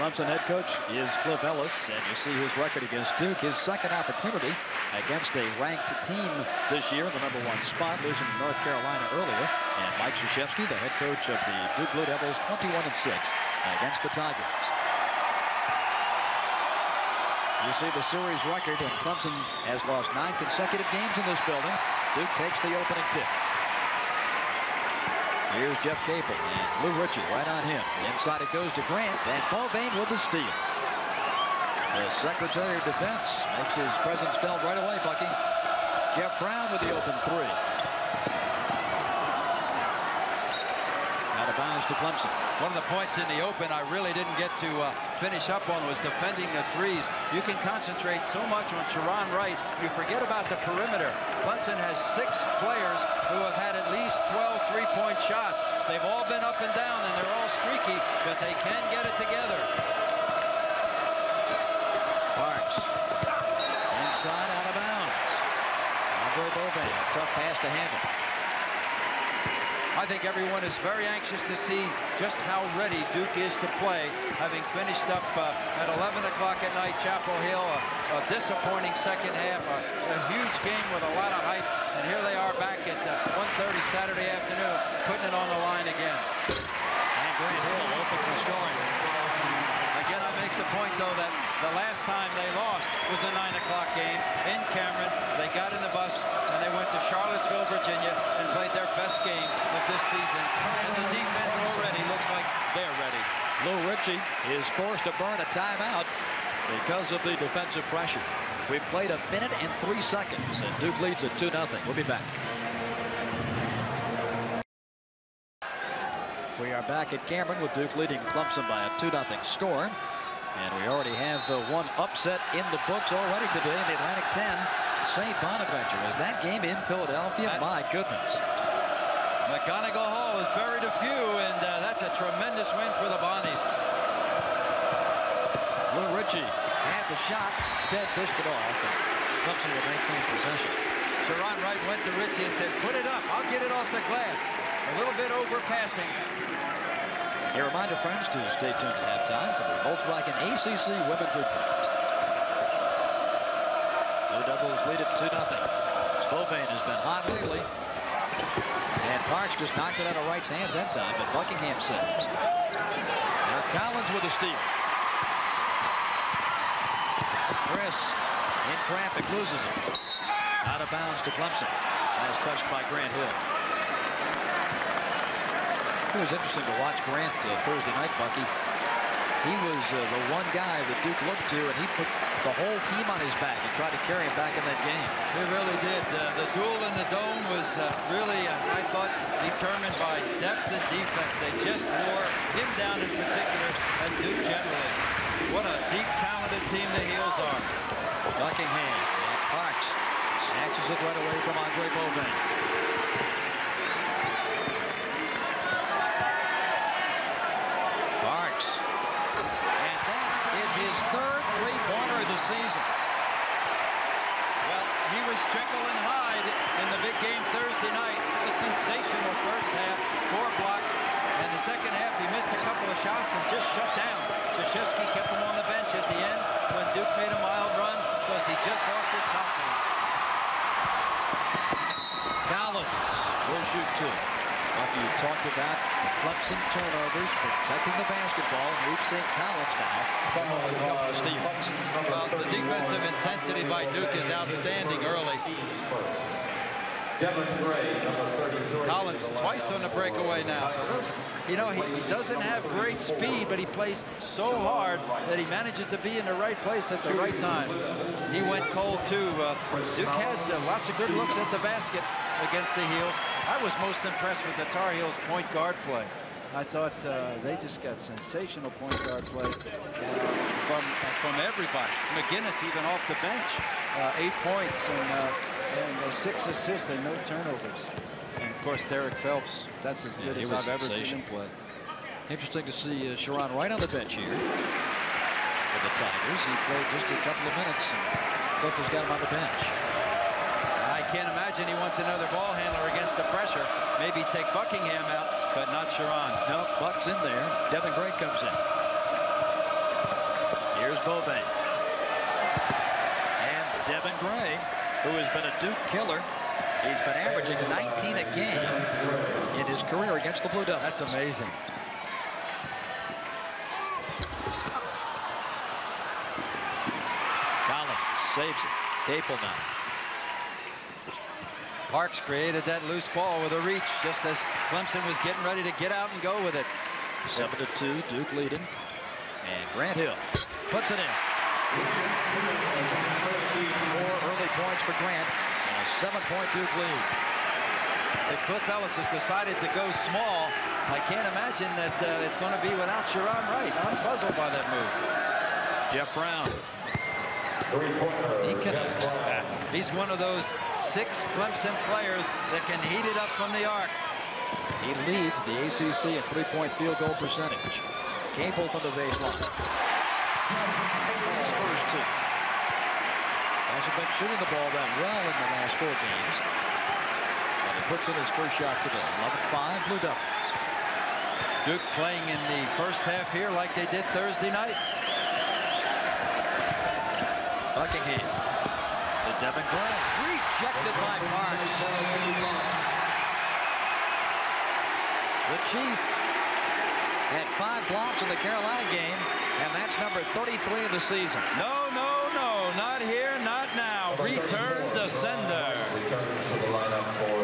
Clemson head coach is Cliff Ellis, and you see his record against Duke. His second opportunity against a ranked team this year, the #1 spot, losing to North Carolina earlier. And Mike Krzyzewski, the head coach of the Duke Blue Devils, 21-6 against the Tigers. You see the series record, and Clemson has lost 9 consecutive games in this building. Duke takes the opening tip. Here's Jeff Capel and Lou Richie right on him. Inside it goes to Grant, and Bovain with the steal. The Secretary of Defense makes his presence felt right away, Bucky. Jeff Brown with the open three. Out of bounds to Clemson. One of the points in the open I really didn't get to finish up on was defending the threes. You can concentrate so much on Sharone Wright, you forget about the perimeter. Clemson has 6 players who have had at least 12 three-point shots. They've all been up and down, and they're all streaky, but they can get it together. Parks, inside, out of bounds. Andre Bovain, tough pass to handle. I think everyone is very anxious to see just how ready Duke is to play, having finished up at 11 o'clock at night, Chapel Hill, a disappointing second half, a huge game with a lot of hype, and here they are back at 1:30 Saturday afternoon, putting it on the line again. And Grant Hill opens the scoring. Again, I make the point, though, that the last time they lost was a 9 o'clock game in Cameron. They got in the bus, and they went to Charlottesville, Virginia, and played their best game of this season. And the defense already looks like they're ready. Lou Richie is forced to burn a timeout because of the defensive pressure. We've played a minute and 3 seconds, and Duke leads at 2-0. We'll be back. We are back at Cameron with Duke leading Clemson by a 2-0 score. And we already have one upset in the books already today in the Atlantic 10. St. Bonaventure. Is that game in Philadelphia? My goodness. McGonagall Hall has buried a few, and that's a tremendous win for the Bonnies. Lou Richie had the shot, instead pushed it off, and Clemson will maintain possession. Sharone Wright went to Richie and said, put it up, I'll get it off the glass. A little bit overpassing. A reminder, friends, to stay tuned at halftime for the Volkswagen ACC Women's Report. Blue Devils lead it 2-0. Bovain has been hot lately. And Parks just knocked it out of Wright's hands that time, but Buckingham saves. Now Collins with a steal. Chris, in traffic, loses it. Out of bounds to Clemson. As touched by Grant Hill. It was interesting to watch Grant Thursday night, Bucky. He was the one guy that Duke looked to, and he put the whole team on his back and tried to carry him back in that game. He really did. The duel in the dome was really, I thought, determined by depth and defense. They just wore him down in particular, and Duke generally. What a deep, talented team the Heels are. Buckingham and Parks snatches it right away from Andre Bovain. Parks. And that is his third three-pointer of the season. Well, he was Jekyll and Hyde in the big game Thursday night. A sensational first half, 4 blocks. And the second half, he missed a couple of shots and just shut down. Krzyzewski kept him on the bench at the end when Duke made a mild run because he just lost his confidence. Collins will shoot 2. After you talked about the Clemson turnovers, protecting the basketball, we've seen Collins now come over a couple of steals. Well, the defensive intensity by Duke is outstanding early. Devin Gray, #33. Collins twice on the breakaway now. You know, he doesn't have great speed, but he plays so hard that he manages to be in the right place at the right time. He went cold, too. Duke had lots of good looks at the basket against the Heels. I was most impressed with the Tar Heels' point guard play. I thought they just got sensational point guard play from everybody. McGinnis even off the bench, 8 points and 6 assists and no turnovers. And, of course, Derek Phelps, that's as good as I've ever seen him play. Interesting to see Sharone Wright on the bench here for the Tigers. He played just a couple of minutes, and Cliff has got him on the bench. I can't imagine he wants another ball handler against the pressure. Maybe take Buckingham out, but not Sharone. No, Buck's in there. Devin Gray comes in. Bovain. And Devin Gray, who has been a Duke killer. He's been averaging 19 a game in his career against the Blue Devils. That's amazing. Collins saves it. Capel now. Parks created that loose ball with a reach just as Clemson was getting ready to get out and go with it. 7-2, Duke leading. And Grant Hill puts it in. 4 early points for Grant. 7-point Duke lead. If Cliff Ellis has decided to go small, I can't imagine that it's going to be without Sharone Wright. I'm puzzled by that move. Jeff Brown. He's one of those 6 Clemson players that can heat it up from the arc. He leads the ACC in three-point field goal percentage. Capel from the baseline. His first two. Hasn't been shooting the ball that well in the last 4 games. And he puts in his first shot today. 11-5 Blue Devils. Duke playing in the first half here like they did Thursday night. Buckingham to Devin Gray. Rejected by Parks. The Chief had 5 blocks in the Carolina game, and that's number 33 of the season. No, no. Not here, not now. Return to sender.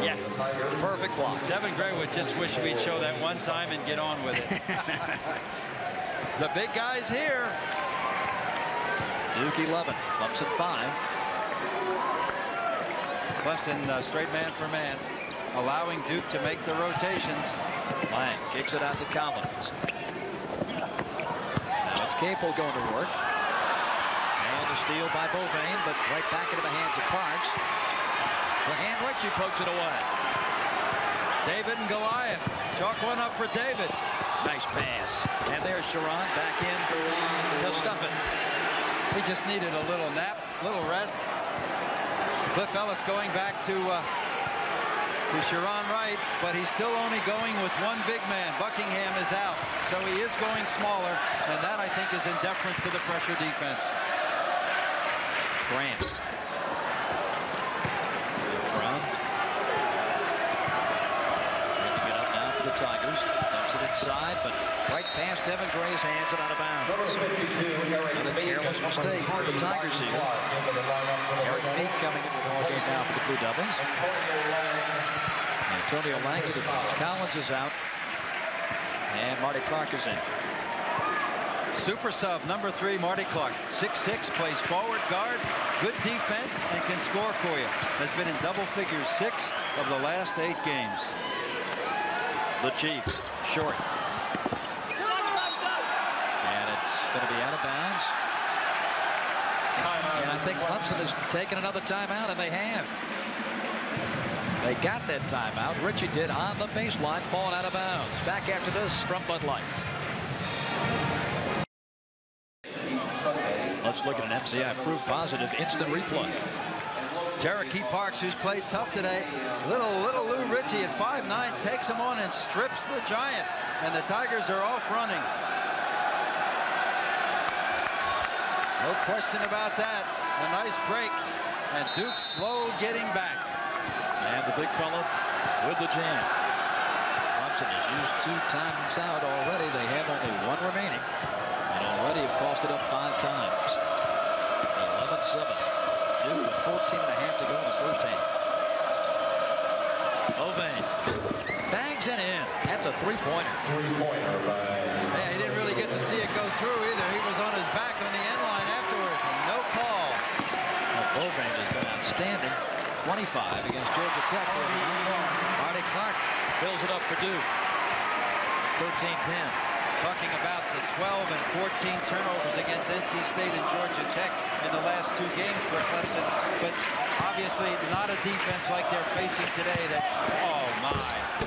Yeah, perfect block. Devin Gray would just wish we'd show that one time and get on with it. The big guy's here. Duke 11, Clemson 5. Clemson straight man for man, allowing Duke to make the rotations. Lang kicks it out to Collins. Now it's Capel going to work. Steal by Bovain, but right back into the hands of Parks. Hand Richie pokes it away. David and Goliath. Chalk one up for David. Nice pass. And there's Sharone back in to stuff it. He just needed a little nap, little rest. Cliff Ellis going back to Sharone Wright, but he's still only going with one big man. Buckingham is out, so he is going smaller, and that, I think, is in deference to the pressure defense. Grant. Brown. Going to get up now for the Tigers. Dumps it inside, but right past Devin Gray's hands and out of bounds. Another careless mistake for the Tigers here. Eric Meeks coming into the ballgame now for the Blue Devils. Antonio Lang to the box. Collins is out. And Marty Clark is in. Super sub number 3, Marty Clark. 6'6", plays forward guard, good defense, and can score for you. Has been in double figures 6 of the last 8 games. The Chief, short. And it's going to be out of bounds. And I think Clemson has taken another timeout, and they have. They got that timeout. Richie did on the baseline, falling out of bounds. Back after this from Bud Light. Let's look at an FCI-proof positive instant replay. Cherokee Parks, who's played tough today. Little Lou Richie at 5'9", takes him on and strips the giant. And the Tigers are off running. No question about that. A nice break. And Duke slow getting back. And the big fella with the jam. Thompson has used 2 times out already. They have only 1 remaining. Already have coughed it up 5 times. 11-7. Duke with 14.5 to go in the first half. Bovain bangs it in. That's a three-pointer. Yeah, he didn't really get to see it go through either. He was on his back on the end line afterwards, and no call. Well, Bovain has been outstanding. 25 against Georgia Tech. Marty Clark fills it up for Duke. 13-10. Talking about the 12 and 14 turnovers against NC State and Georgia Tech in the last 2 games for Clemson, but obviously not a defense like they're facing today. That, oh my!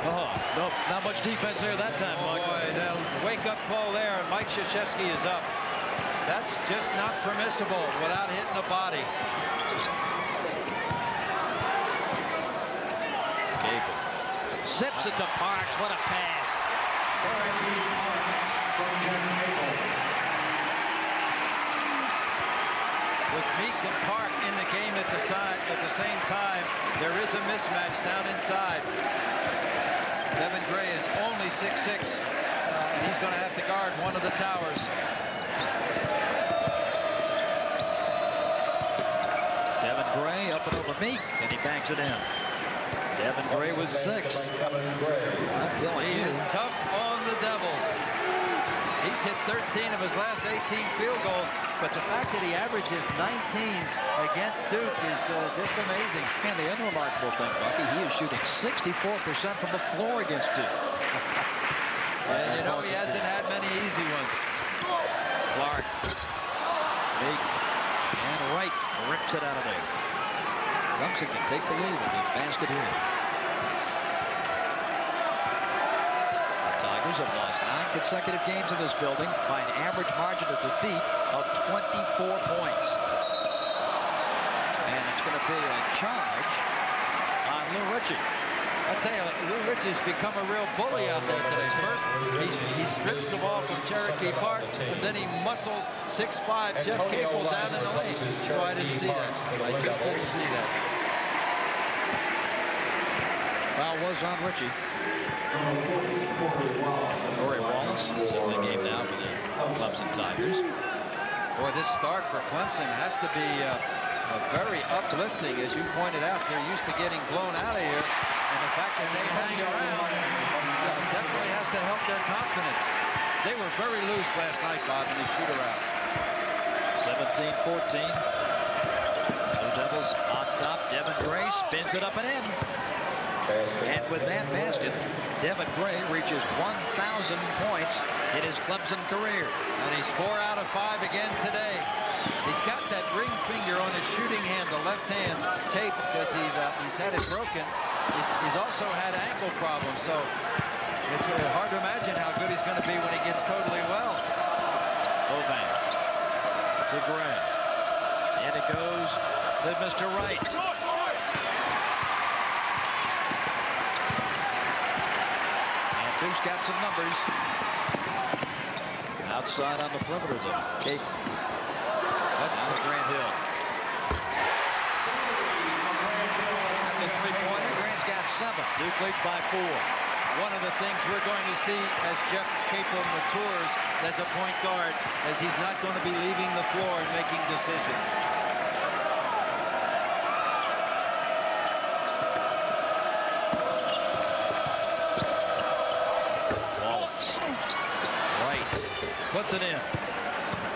Oh, nope, not much defense there that time, Mike. Boy, the wake-up call there, and Mike Krzyzewski is up. That's just not permissible without hitting the body. Gable zips it to Parks. What a pass! with Meeks and Park in the game at the same time, there is a mismatch down inside. Devin Gray is only 6'6", and he's going to have to guard one of the towers. Devin Gray up and over Meek, and he banks it in. Devin Gray was 6. I'm telling you, he is tough on the Devils. He's hit 13 of his last 18 field goals, but the fact that he averages 19 against Duke is just amazing. And the unremarkable thing, Bucky, he is shooting 64% from the floor against Duke. And you know, he hasn't had many easy ones. Clark. Big. And Wright rips it out of there. Thompson can take the lead with the basket here. The Tigers have lost 9 consecutive games in this building by an average margin of defeat of 24 points. And it's going to be a charge on Lou Richie. I tell you, Lou Richie's become a real bully out there today. First, he strips the ball from Cherokee Parks, and then he muscles 6'5" Jeff Capel down in the lane. Oh, I didn't see that. I just didn't see that. Foul was on Richie. Corey Wallace is in the game now for the Clemson Tigers. Boy, this start for Clemson has to be very uplifting. As you pointed out, they're used to getting blown out of here. And the fact that they hang around definitely has to help their confidence. They were very loose last night, Bob, in the shoot-around. 17-14. Blue Devils on top. Devin Gray spins it up and in. And with that basket, Devin Gray reaches 1,000 points in his Clemson career. And he's 4 out of 5 again today. He's got that ring finger on his shooting hand, the left hand, taped because he's had it broken. He's also had ankle problems, so it's hard to imagine how good he's going to be when he gets totally well. Bovain to Gray. And it goes to Mr. Wright. And Duke's got some numbers. Outside on the perimeter, though. Cape. That's on the Grant Hill. That's a three-pointer. Got 7. Duke leads by 4. One of the things we're going to see as Jeff Capel matures as a point guard is he's not going to be leaving the floor and making decisions. Wallace. Wright puts it in.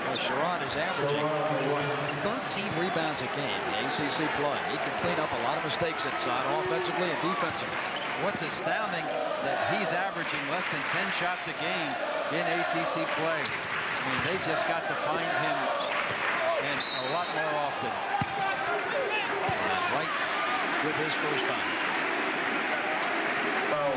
Well, Sharone is averaging 13 rebounds a game in ACC play. He can clean up a lot of mistakes inside, offensively and defensively. What's astounding that he's averaging less than 10 shots a game in ACC play. I mean, they've just got to find him and a lot more often. Right with his first foul.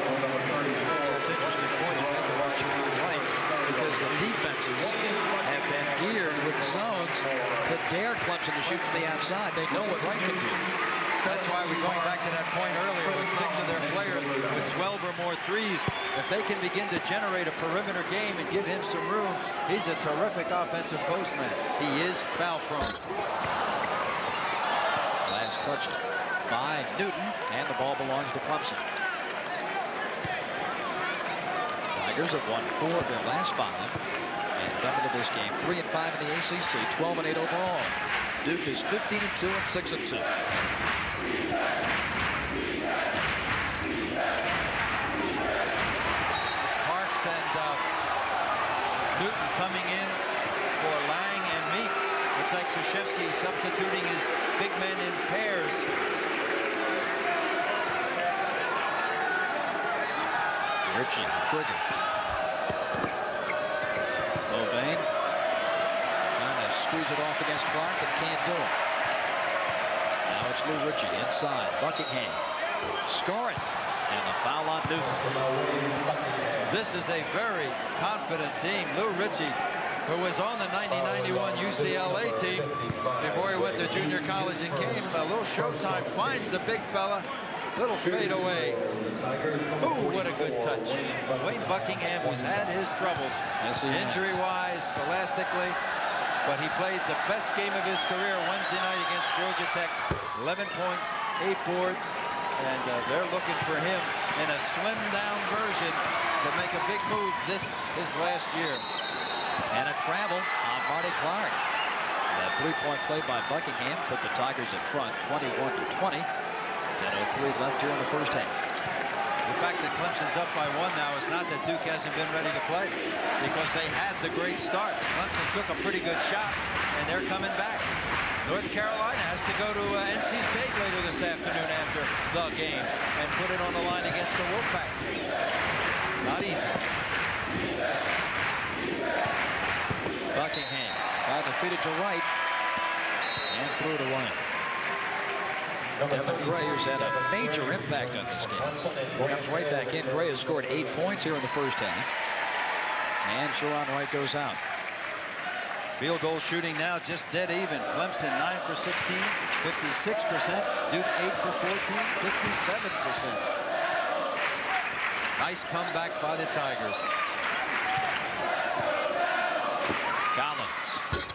It's interesting point to make about Sharone Wright because the defenses have been geared with zones to dare Clemson to shoot from the outside. They know what Wright can do. That's why we're going back to that point earlier with 6 of their players with 12 or more threes. If they can begin to generate a perimeter game and give him some room, he's a terrific offensive postman. He is foul-prone. Last touched by Newton, and the ball belongs to Clemson. Tigers have won 4 of their last 5 and come into this game 3-5 in the ACC, 12-8 overall. Duke is 15-2 and 6-2. Parks and Newton coming in for Lang and Meek. Looks like Krzyzewski substituting his big men in pairs. Richie, the trigger. Bovain trying to squeeze it off against Clark and can't do it. Now it's Lou Richie inside. Buckingham scoring. And the foul on Newton. This is a very confident team. Lou Richie, who was on the 1991 UCLA team before he went to junior college and came. A little showtime finds the big fella. Little fade away. Oh, what a good touch. Wayne Buckingham has had his troubles. Yes, injury-wise, scholastically. but he played the best game of his career Wednesday night against Georgia Tech. 11 points, 8 boards, and they're looking for him in a slimmed-down version to make a big move this his last year. And a travel on Marty Clark. That three-point play by Buckingham put the Tigers in front, 21-20. 10:03 left here in the first half. The fact that Clemson's up by 1 now is not that Duke hasn't been ready to play, because they had the great start. Clemson took a pretty good shot, and they're coming back. North Carolina has to go to NC State later this afternoon after the game and put it on the line against the Wolfpack. Not easy. Buckingham by the feet to right and through to one. Devin Gray has had a major impact on this game. Comes right back in. Gray has scored 8 points here in the first half. And Sharone Wright goes out. Field goal shooting now just dead even. Clemson 9 for 16, 56%. Duke 8 for 14, 57%. Nice comeback by the Tigers. Collins.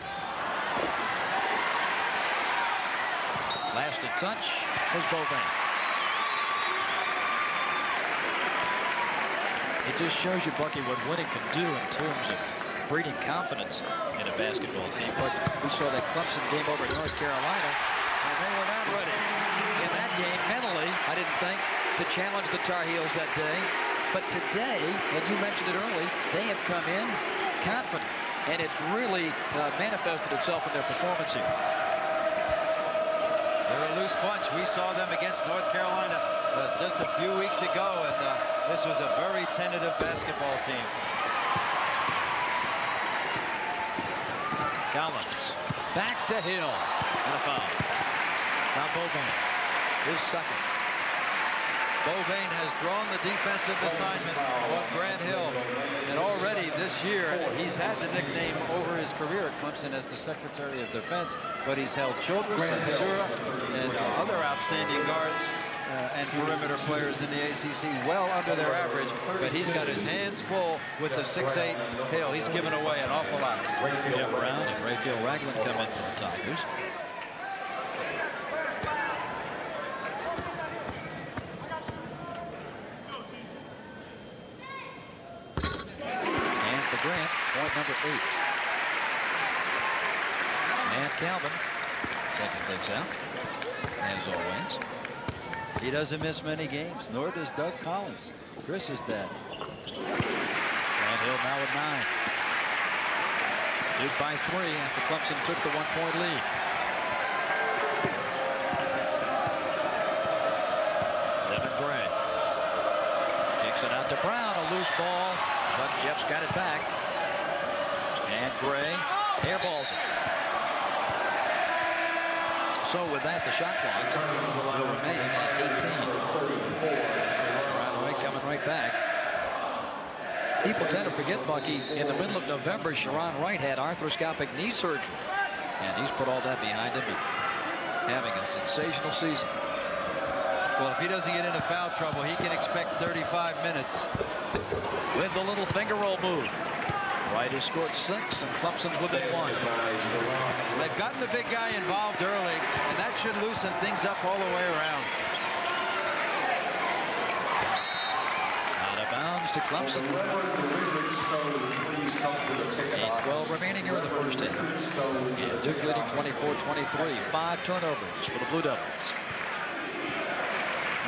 Last to touch was Bovain. It just shows you, Bucky, what winning can do in terms of breeding confidence in a basketball team. But we saw that Clemson game over at North Carolina, and they were not ready in that game mentally, I didn't think, to challenge the Tar Heels that day. But today, and you mentioned it early, they have come in confident, and it's really manifested itself in their performance here. They're a loose bunch. We saw them against North Carolina just a few weeks ago, and this was a very tentative basketball team. Collins back to Hill and a foul. Now Bovain, his second. Bovain has drawn the defensive assignment on Grant Hill, and already this year he's had the nickname over his career at Clemson as the Secretary of Defense, but he's held Childress and Sura and other outstanding guards and perimeter players in the ACC well under their average, but he's got his hands full with the 6'8" Hill. He's given away an awful lot. Jeff Brown and Rayfield Ragland come in for the Tigers. And for Grant, point number 8. And Calvin checking things out, as always. He doesn't miss many games, nor does Doug Collins. Chris is dead. Grant Hill now with 9. Duke by 3 after Clemson took the 1-point lead. Devin Gray kicks it out to Brown, a loose ball, but Jeff's got it back. And Gray airballs it. So with that, the shot clock will remain at 18. Sharone Wright coming right back. People tend to forget, Bucky, in the middle of November, Sharone Wright had arthroscopic knee surgery. And he's put all that behind him, having a sensational season. Well, if he doesn't get into foul trouble, he can expect 35 minutes. With the little finger roll move. Wright has scored 6, and Clemson's within 1. They've gotten the big guy involved early, and that should loosen things up all the way around. Out of bounds to Clemson. 8-12 remaining here in the first half. And Duke leading 24-23. 5 turnovers for the Blue Devils.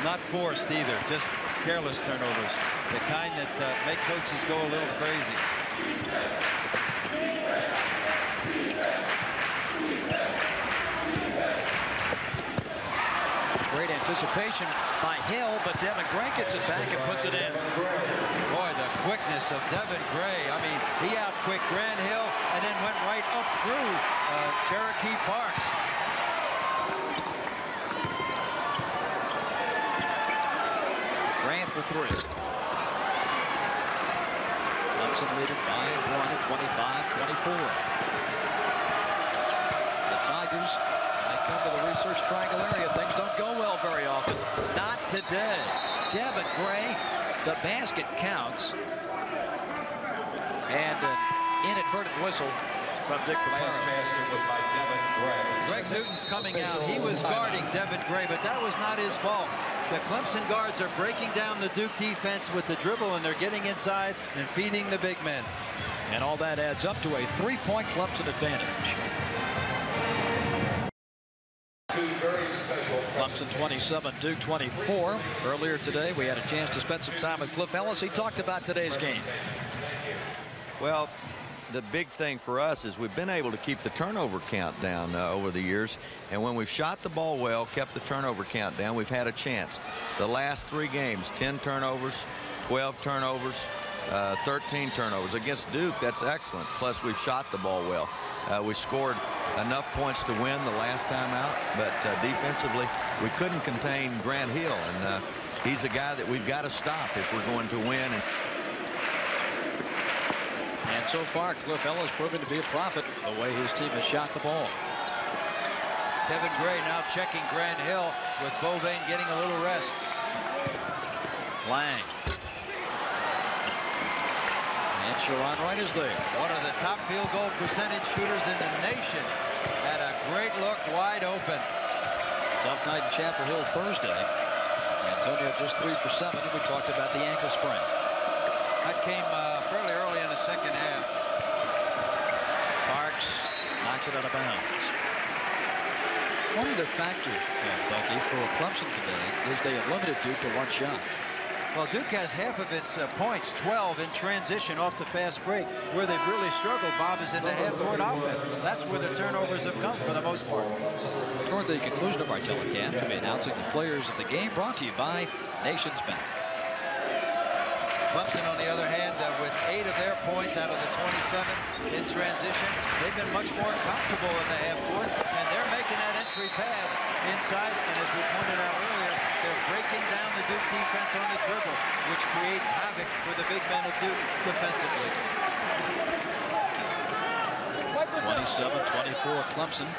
Not forced either, just careless turnovers. The kind that make coaches go a little crazy. Great anticipation by Hill, but Devin Gray gets it back and puts it in. Boy, the quickness of Devin Gray. I mean, he outquicked Grant Hill and then went right up through Cherokee Parks. Grant for 3. Clemson leading by 1 at 25-24. The Tigers, when they come to the research triangle area, things don't go well very often. Not today. Devin Gray, the basket counts. And an inadvertent whistle from Dick Paparo. Greg Newton's coming out. He was guarding Devin Gray, but that was not his fault. The Clemson guards are breaking down the Duke defense with the dribble, and they're getting inside and feeding the big men. And all that adds up to a three-point Clemson advantage. Clemson 27, Duke 24. Earlier today, we had a chance to spend some time with Cliff Ellis. He talked about today's game. Well, the big thing for us is we've been able to keep the turnover count down over the years. And when we've shot the ball well, kept the turnover count down, we've had a chance. The last three games, 10 turnovers, 12 turnovers, 13 turnovers. Against Duke, that's excellent. Plus, we've shot the ball well. We scored enough points to win the last time out, but defensively, we couldn't contain Grant Hill. And he's a guy that we've got to stop if we're going to win. And so far, Cliff Ellis proven to be a prophet the way his team has shot the ball. Devin Gray now checking Grant Hill with Bovain getting a little rest. Lang. And Sharone Wright is there. One of the top field goal percentage shooters in the nation. Had a great look wide open. Tough night in Chapel Hill Thursday. Antonio just 3 for 7. We talked about the ankle sprain. That came fairly early in the second half. Parks knocks it out of bounds. One other factor, Bucky, for Clemson today is they have limited Duke to one shot. Well, Duke has half of its points, 12, in transition off the fast break. Where they've really struggled, Bob, is in the half-court offense. That's where the turnovers have come for the most part. Toward the conclusion of our telecast, we'll be announcing the players of the game, brought to you by Nations Bank. Clemson, on the other hand, with 8 of their points out of the 27 in transition, they've been much more comfortable in the half court, and they're making that entry pass inside. And as we pointed out earlier, they're breaking down the Duke defense on the dribble, which creates havoc for the big men of Duke defensively. 27-24, Clemson.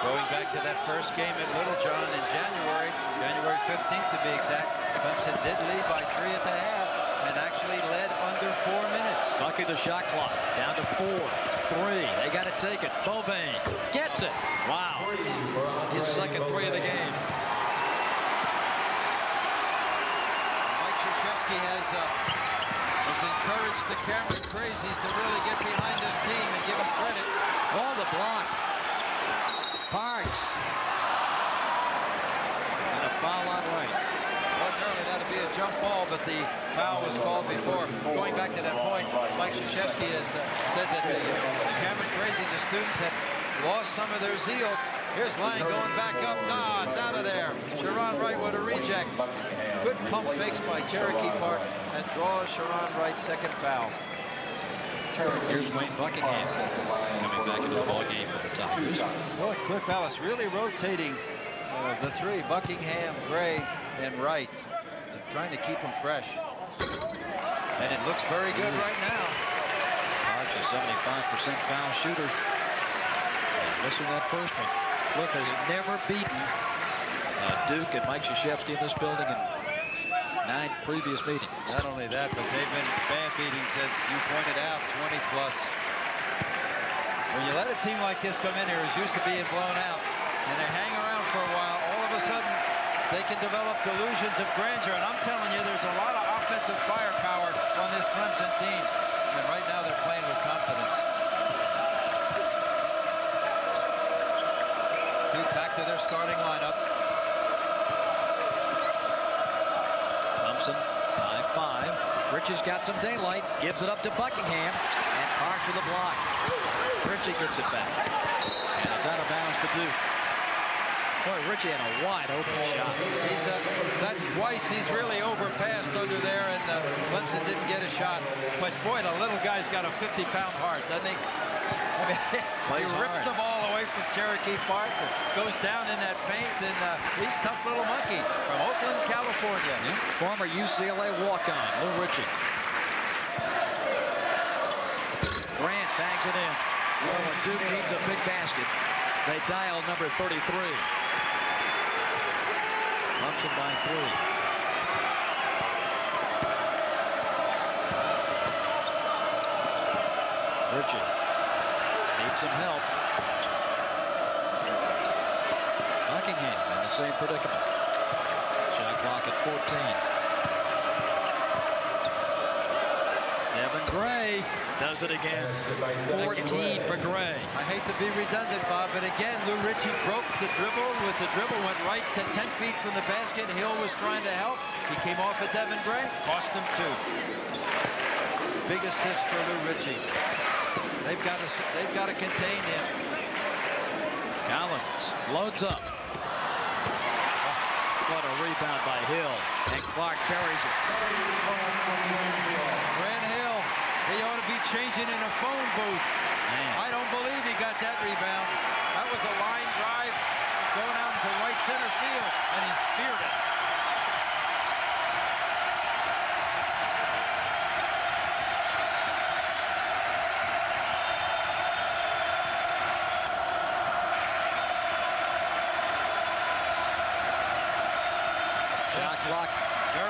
Going back to that first game at Littlejohn in January 15th to be exact, Clemson did lead by 3 at the half and actually led under 4 minutes. Bucky the shot clock, down to 4, 3. They got to take it. Bovain gets it. Wow. His second three of the game. Mike Krzyzewski has encouraged the Cameron Crazies to really get behind this team and give them credit. Oh, the block. Parks. And a foul on Wright. Wasn't early, that'll be a jump ball, but the foul was called before. Going back to that point, Mike Krzyzewski has said that the Cameron Crazies, the students, had lost some of their zeal. Here's Lang going back up. Nah, it's out of there. Sharone Wright with a reject. Good pump fakes by Cherokee Park and draws Sharone Wright's second foul. Here's Wayne Buckingham coming back into the ball game for the Tigers. Well, Cliff Ellis really rotating the three, Buckingham, Gray, and Wright, trying to keep them fresh. And it looks very good right now. Parks a 75% foul shooter. And missing that first one. Cliff has never beaten Duke and Mike Krzyzewski in this building. And 9 previous meetings. Not only that, but they've been bad beatings, as you pointed out, 20-plus. When you let a team like this come in here, who's used to being blown out, and they hang around for a while, all of a sudden, they can develop delusions of grandeur. And I'm telling you, there's a lot of offensive firepower on this Clemson team. And right now, they're playing with confidence. Duke back to their starting lineup. By 5. Richie's got some daylight, gives it up to Buckingham, and Parks with a block. Richie gets it back. And it's out of bounds to Duke. Boy, Richie had a wide open shot. That's twice he's really overpassed under there, and Clemson didn't get a shot. But boy, the little guy's got a 50-pound heart, doesn't he? I mean, he rips the ball away from Cherokee Parks and goes down in that paint, and he's tough little monkey from Oakland, California. Yeah. Former UCLA walk-on, Lou Richie. Grant bags it in. Well, when Duke needs a big basket, they dial number 33. Clemson by 3. Richie needs some help. Buckingham in the same predicament. Shot clock at 14. Devin Gray does it again. 14 for Gray. I hate to be redundant, Bob, but again, Lou Richie broke the dribble. With the dribble, went right to 10 feet from the basket. Hill was trying to help. He came off at Devin Gray. Cost him two. Big assist for Lou Richie. They've got to contain him. Collins loads up. What a rebound by Hill. And Clark buries it. Grant Hill, he ought to be changing in a phone booth. Man. I don't believe he got that rebound. That was a line drive going out into right center field, and he speared it.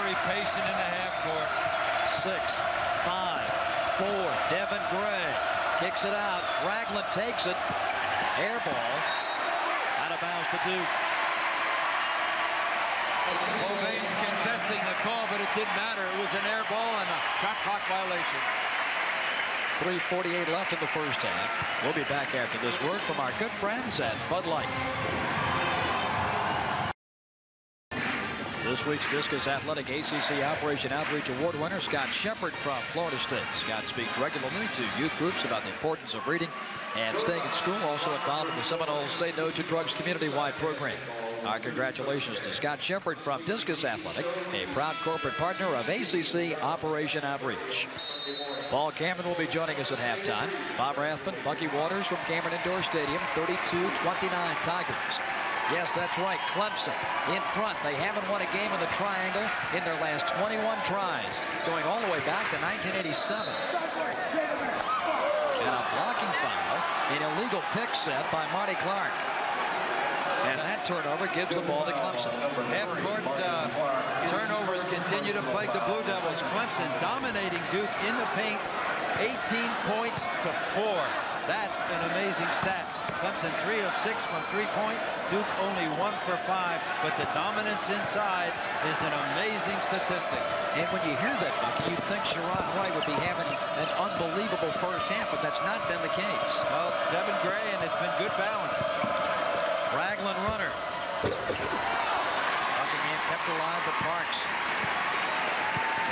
Very patient in the half court. 6, 5, 4. Devin Gray kicks it out. Ragland takes it. Air ball. Out of bounds to Duke. Bovain's contesting the call, but it didn't matter. It was an air ball and a shot clock violation. 3:48 left in the first half. We'll be back after this word from our good friends at Bud Light. This week's Discus Athletic ACC Operation Outreach Award winner, Scott Shepherd from Florida State. Scott speaks regularly to youth groups about the importance of reading and staying in school, also involved in the Seminole's Say No to Drugs community-wide program. Our congratulations to Scott Shepherd from Discus Athletic, a proud corporate partner of ACC Operation Outreach. Paul Cameron will be joining us at halftime. Bob Rathman, Bucky Waters from Cameron Indoor Stadium, 32-29 Tigers. Yes, that's right, Clemson in front. They haven't won a game in the triangle in their last 21 tries, going all the way back to 1987. And a blocking foul, an illegal pick set by Marty Clark. And that turnover gives the ball to Clemson. Half-court turnovers continue to plague the Blue Devils. Clemson dominating Duke in the paint, 18 points to 4. That's an amazing stat. Clemson 3 of 6 from three-point. Duke only 1 for 5. But the dominance inside is an amazing statistic. And when you hear that, Bucky, you'd think Sharone Wright would be having an unbelievable first half, but that's not been the case. Well, Devin Gray, and it's been good balance. Ragland runner. Buckingham kept alive, but Parks.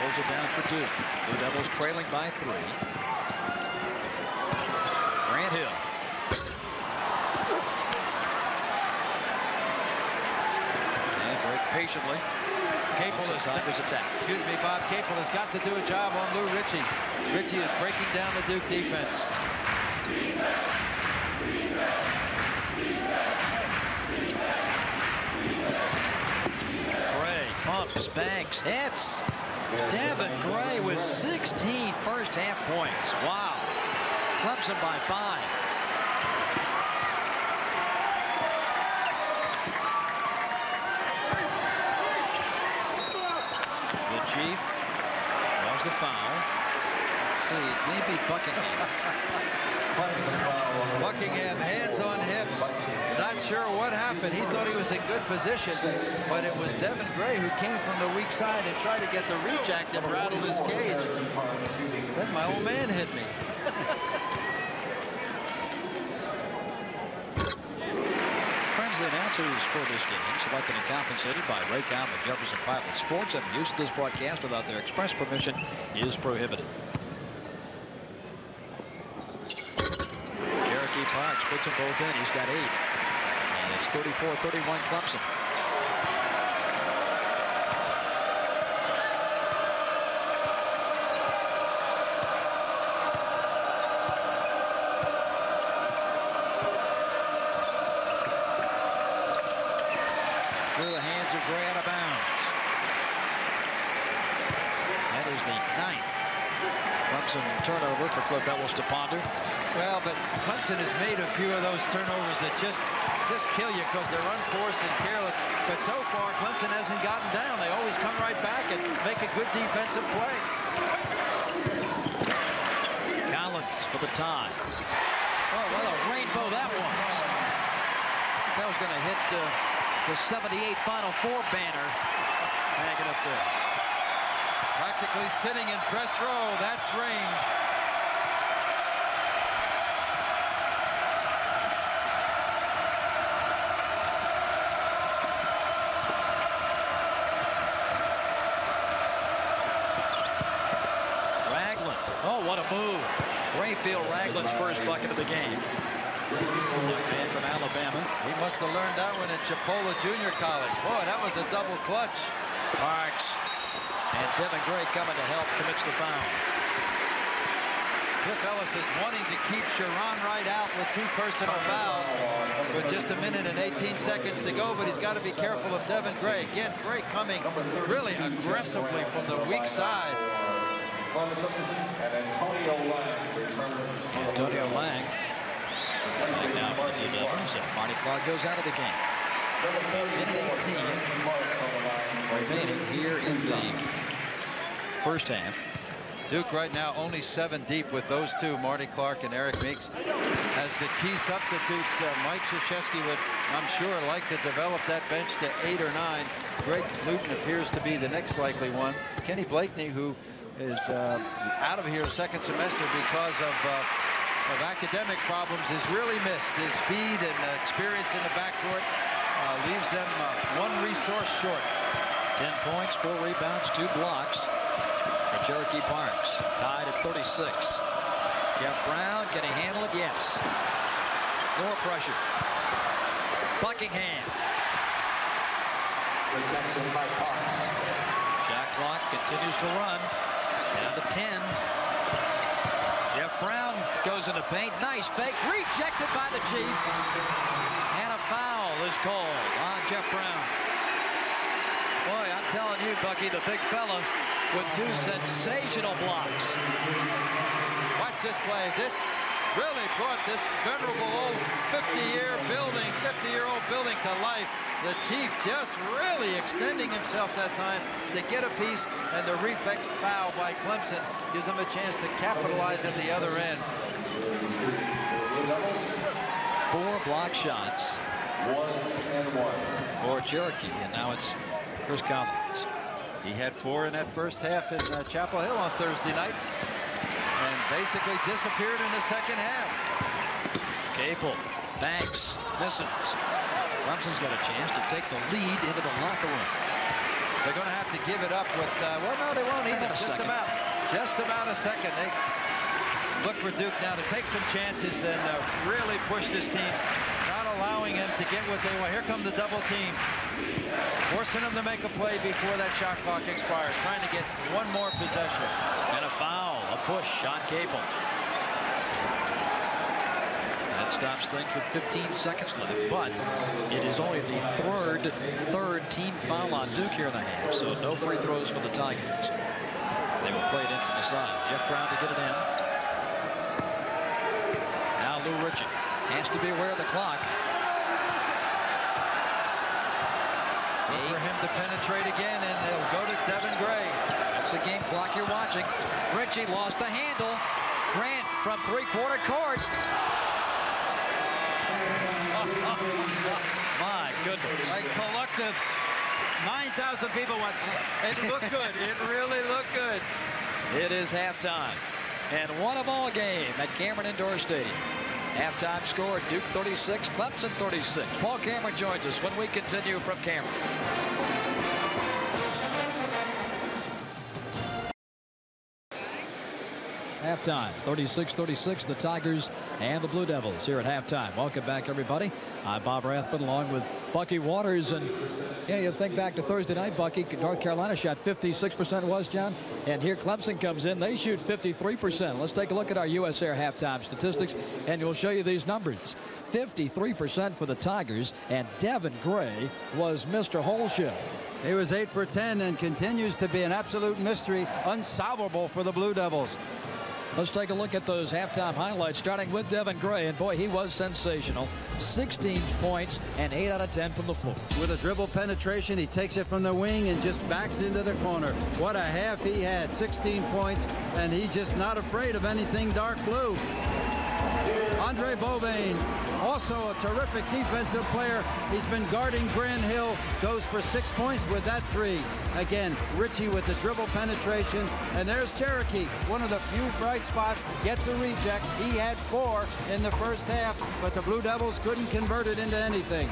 Those are down for Duke. The Devils trailing by 3. Grant Hill. Patiently. Capel is attacked. Excuse me, Bob. Capel has got to do a job on Lou Richie. Richie is breaking down the Duke defense. Gray pumps, banks, hits. Devin Gray with 16 first half points. Wow. Clemson by 5. There's the foul. Let's see, maybe Buckingham. Buckingham, hands on hips. Not sure what happened. He thought he was in good position, but it was Devin Gray who came from the weak side and tried to get the reach act and rattled his cage. Said, my old man hit me. The announcers for this game, selected and compensated by Raycom and Jefferson Pilot Sports, and use of this broadcast without their express permission is prohibited. Cherokee Parks puts them both in. He's got 8. And it's 34-31 Clemson. Turnover for Cliff Ellis to ponder. Well, but Clemson has made a few of those turnovers that just kill you because they're unforced and careless. But so far, Clemson hasn't gotten down. They always come right back and make a good defensive play. Collins for the tie. Oh, what a rainbow that was. That was going to hit the 78 Final Four banner. Hang it up there. Practically sitting in press row. That's range. Oh, what a move. Rayfield Ragland's first bucket of the game. Young man from Alabama. He must have learned that one at Chipola Junior College. Boy, that was a double clutch. Parks. And Devin Gray coming to help, commits the foul. Cliff Ellis is wanting to keep Sharone Wright out with two personal fouls with just a minute and 18 seconds to go, but he's got to be careful of Devin Gray. Again, Gray coming really aggressively from the weak side. And Antonio Lang returns. Antonio Lang. Now for the Devils. Marty Clark goes out of the game. Minute 18 remaining here in the first half. Duke right now only 7 deep with those two, Marty Clark and Eric Meeks, as the key substitutes. Mike Krzyzewski would, I'm sure, like to develop that bench to 8 or 9. Greg Newton appears to be the next likely one. Kenny Blakeney, who is out of here second semester because of academic problems, is really missed. His speed and experience in the backcourt leaves them one resource short. 10 points, 4 rebounds, 2 blocks for Cherokee Parks. Tied at 36. Jeff Brown, can he handle it? Yes. More pressure. Buckingham. Protection by Parks. Shot clock continues to run. Down to 10. Jeff Brown goes into paint. Nice fake. Rejected by the Chief. And a foul is called on Jeff Brown. Boy, I'm telling you, Bucky, the big fella with 2 sensational blocks. Watch this play. This really brought this venerable old 50-year-old building to life. The Chief just really extending himself that time to get a piece, and the reflex foul by Clemson gives him a chance to capitalize at the other end. 4 block shots. 1 and 1 for Cherokee, and now it's Chris Collins. He had 4 in that first half in Chapel Hill on Thursday night, and basically disappeared in the second half. Capel, Banks, misses. Clemson's got a chance to take the lead into the locker room. They're going to have to give it up with, well, no, they won't either. Just about a second. They look for Duke now to take some chances and really push this team, not allowing them to get what they want. Here come the double team, forcing them to make a play before that shot clock expires, trying to get one more possession. And a foul. A push, shot Capel. That stops things with 15 seconds left, but it is only the third team foul on Duke here in the half, so no free throws for the Tigers. They will play it in from the side. Jeff Brown to get it in. Now Lou Richie has to be aware of the clock. Look for him to penetrate again, and they'll go to Devin Gray. That's the game clock you're watching. Richie lost the handle. Grant from three-quarter court. My goodness. A collective 9,000 people went, it looked good. It really looked good. It is halftime. And what a ball game at Cameron Indoor Stadium. Halftime score, Duke 36, Clemson 36. Paul Cameron joins us when we continue from Cameron. Halftime, 36-36, the Tigers and the Blue Devils here at halftime. Welcome back, everybody. I'm Bob Rathbun along with Bucky Waters. And you know, you think back to Thursday night, Bucky, North Carolina shot 56% was, John. And here Clemson comes in. They shoot 53%. Let's take a look at our U.S. Air halftime statistics, and we'll show you these numbers. 53% for the Tigers, and Devin Gray was Mr. Holshow. He was 8 for 10 and continues to be an absolute mystery, unsolvable for the Blue Devils. Let's take a look at those halftime highlights, starting with Devin Gray. And boy, he was sensational. 16 points and 8 out of 10 from the floor. With a dribble penetration, he takes it from the wing and just backs into the corner. What a half he had, 16 points, and he's just not afraid of anything dark blue. Andre Bovain, also a terrific defensive player. He's been guarding Grant Hill, goes for 6 points with that three. Again, Richie with the dribble penetration, and there's Cherokee, one of the few bright spots, gets a reject. He had 4 in the first half, but the Blue Devils couldn't convert it into anything.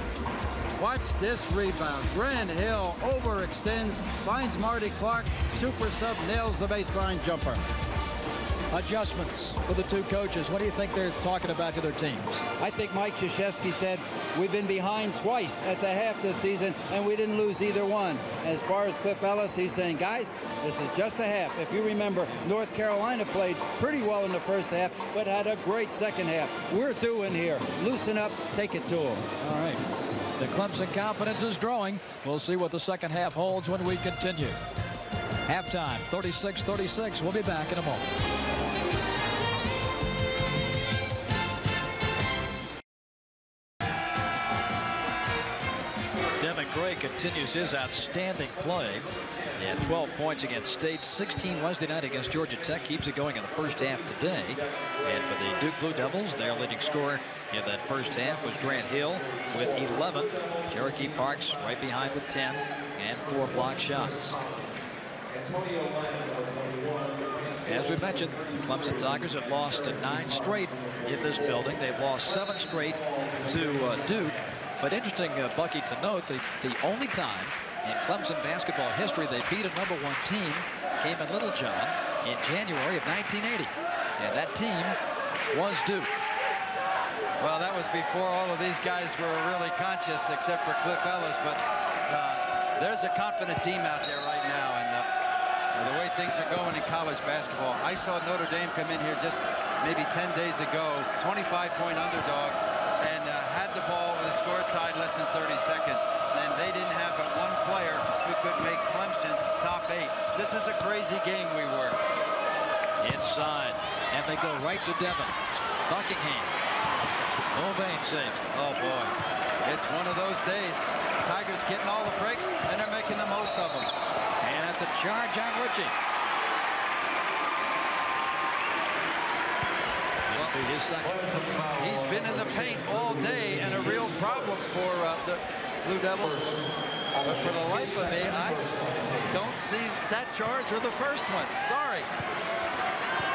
Watch this rebound. Grant Hill overextends, finds Marty Clark, super sub, nails the baseline jumper. Adjustments for the two coaches. What do you think they're talking about to their teams? I think Mike Krzyzewski said, we've been behind twice at the half this season, and we didn't lose either one. As far as Cliff Ellis, he's saying, guys, this is just a half. If you remember, North Carolina played pretty well in the first half, but had a great second half. We're through in here. Loosen up, take it to them. All right. The Clemson confidence is growing. We'll see what the second half holds when we continue. Halftime, 36-36. We'll be back in a moment. Devin Gray continues his outstanding play. He had 12 points against State, 16 Wednesday night against Georgia Tech. Keeps it going in the first half today. And for the Duke Blue Devils, their leading scorer in that first half was Grant Hill with 11. Cherokee Parks right behind with 10 and 4 block shots. As we mentioned, the Clemson Tigers have lost to 9 straight in this building. They've lost 7 straight to Duke. But interesting, Bucky, to note that the only time in Clemson basketball history they beat a #1 team came in Littlejohn in January of 1980. And that team was Duke. Well, that was before all of these guys were really conscious, except for Cliff Ellis. But there's a confident team out there right now. And the way things are going in college basketball, I saw Notre Dame come in here just maybe 10 days ago, 25-point underdog, and had the ball with a score tied less than 30 seconds. And they didn't have but one player who could make Clemson top 8. This is a crazy game we were. Inside, and they go right to Devin. Buckingham. Bovain saves. Oh, boy. It's one of those days. Tigers getting all the breaks, and they're making the most of them. And that's a charge on Richie. Well, his second. He's been in the paint all day, and a real problem for the Blue Devils. But for the life of me, I don't see that charge or the first one. Sorry.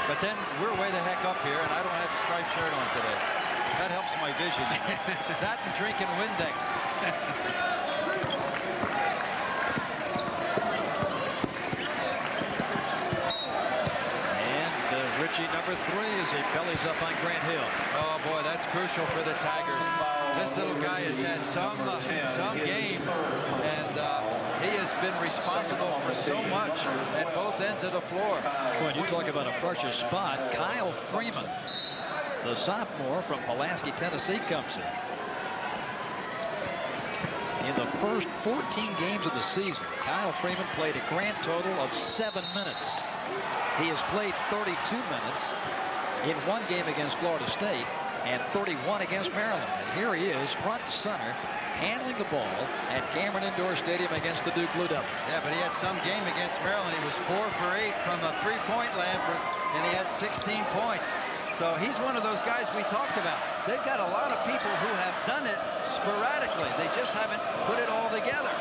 But then we're way the heck up here, and I don't have a striped shirt on today. That helps my vision. That and drinking Windex. Number 3 as he bellies up on Grant Hill. Oh boy, that's crucial for the Tigers. This little guy has had some game, and he has been responsible for so much at both ends of the floor. When you talk about a precious spot, Kyle Freeman, the sophomore from Pulaski, Tennessee, comes in. In the first 14 games of the season, Kyle Freeman played a grand total of 7 minutes. He has played 32 minutes in one game against Florida State and 31 against Maryland. And here he is, front and center, handling the ball at Cameron Indoor Stadium against the Duke Blue Devils. Yeah, but he had some game against Maryland. He was 4 for 8 from a three-point land, and he had 16 points. So he's one of those guys we talked about. They've got a lot of people who have done it sporadically. They just haven't put it all together.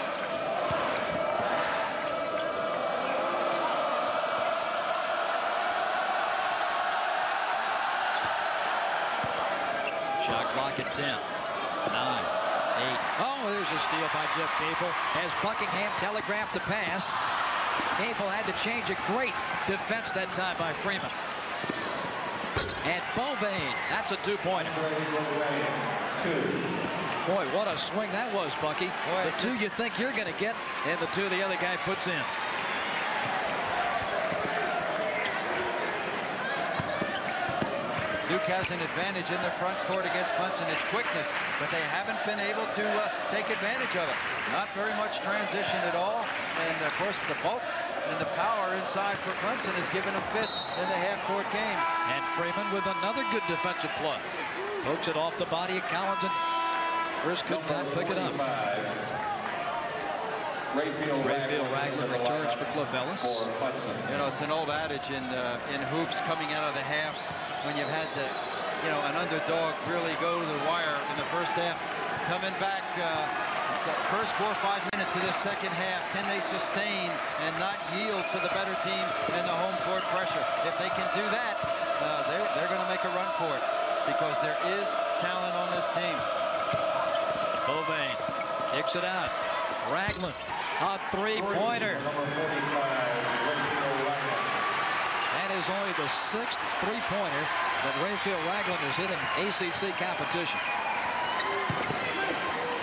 Shot clock at 10, 9, 8. Oh, there's a steal by Jeff Capel as Buckingham telegraphed the pass. Capel had to change a great defense that time by Freeman. And Bovain, that's a 2-pointer. Boy, what a swing that was, Bucky. Boy, the 2 you think you're going to get, and the 2 the other guy puts in. Duke has an advantage in the front court against Clemson, its quickness, but they haven't been able to take advantage of it. Not very much transition at all, and of course the bulk and the power inside for Clemson has given him fits in the half-court game. And Freeman with another good defensive play. Pokes it off the body of Collins, and Chris could not pick it up. Rayfield Ragland returns for Cliff Ellis. You know, it's an old adage in hoops coming out of the half when you've had the, you know, an underdog really go to the wire in the first half. Coming back the first 4 or 5 minutes of this second half, can they sustain and not yield to the better team and the home court pressure? If they can do that, they're going to make a run for it, because there is talent on this team. Bovain kicks it out. Ragland, a three-pointer. That is only the sixth three-pointer that Rayfield Ragland has hit in ACC competition.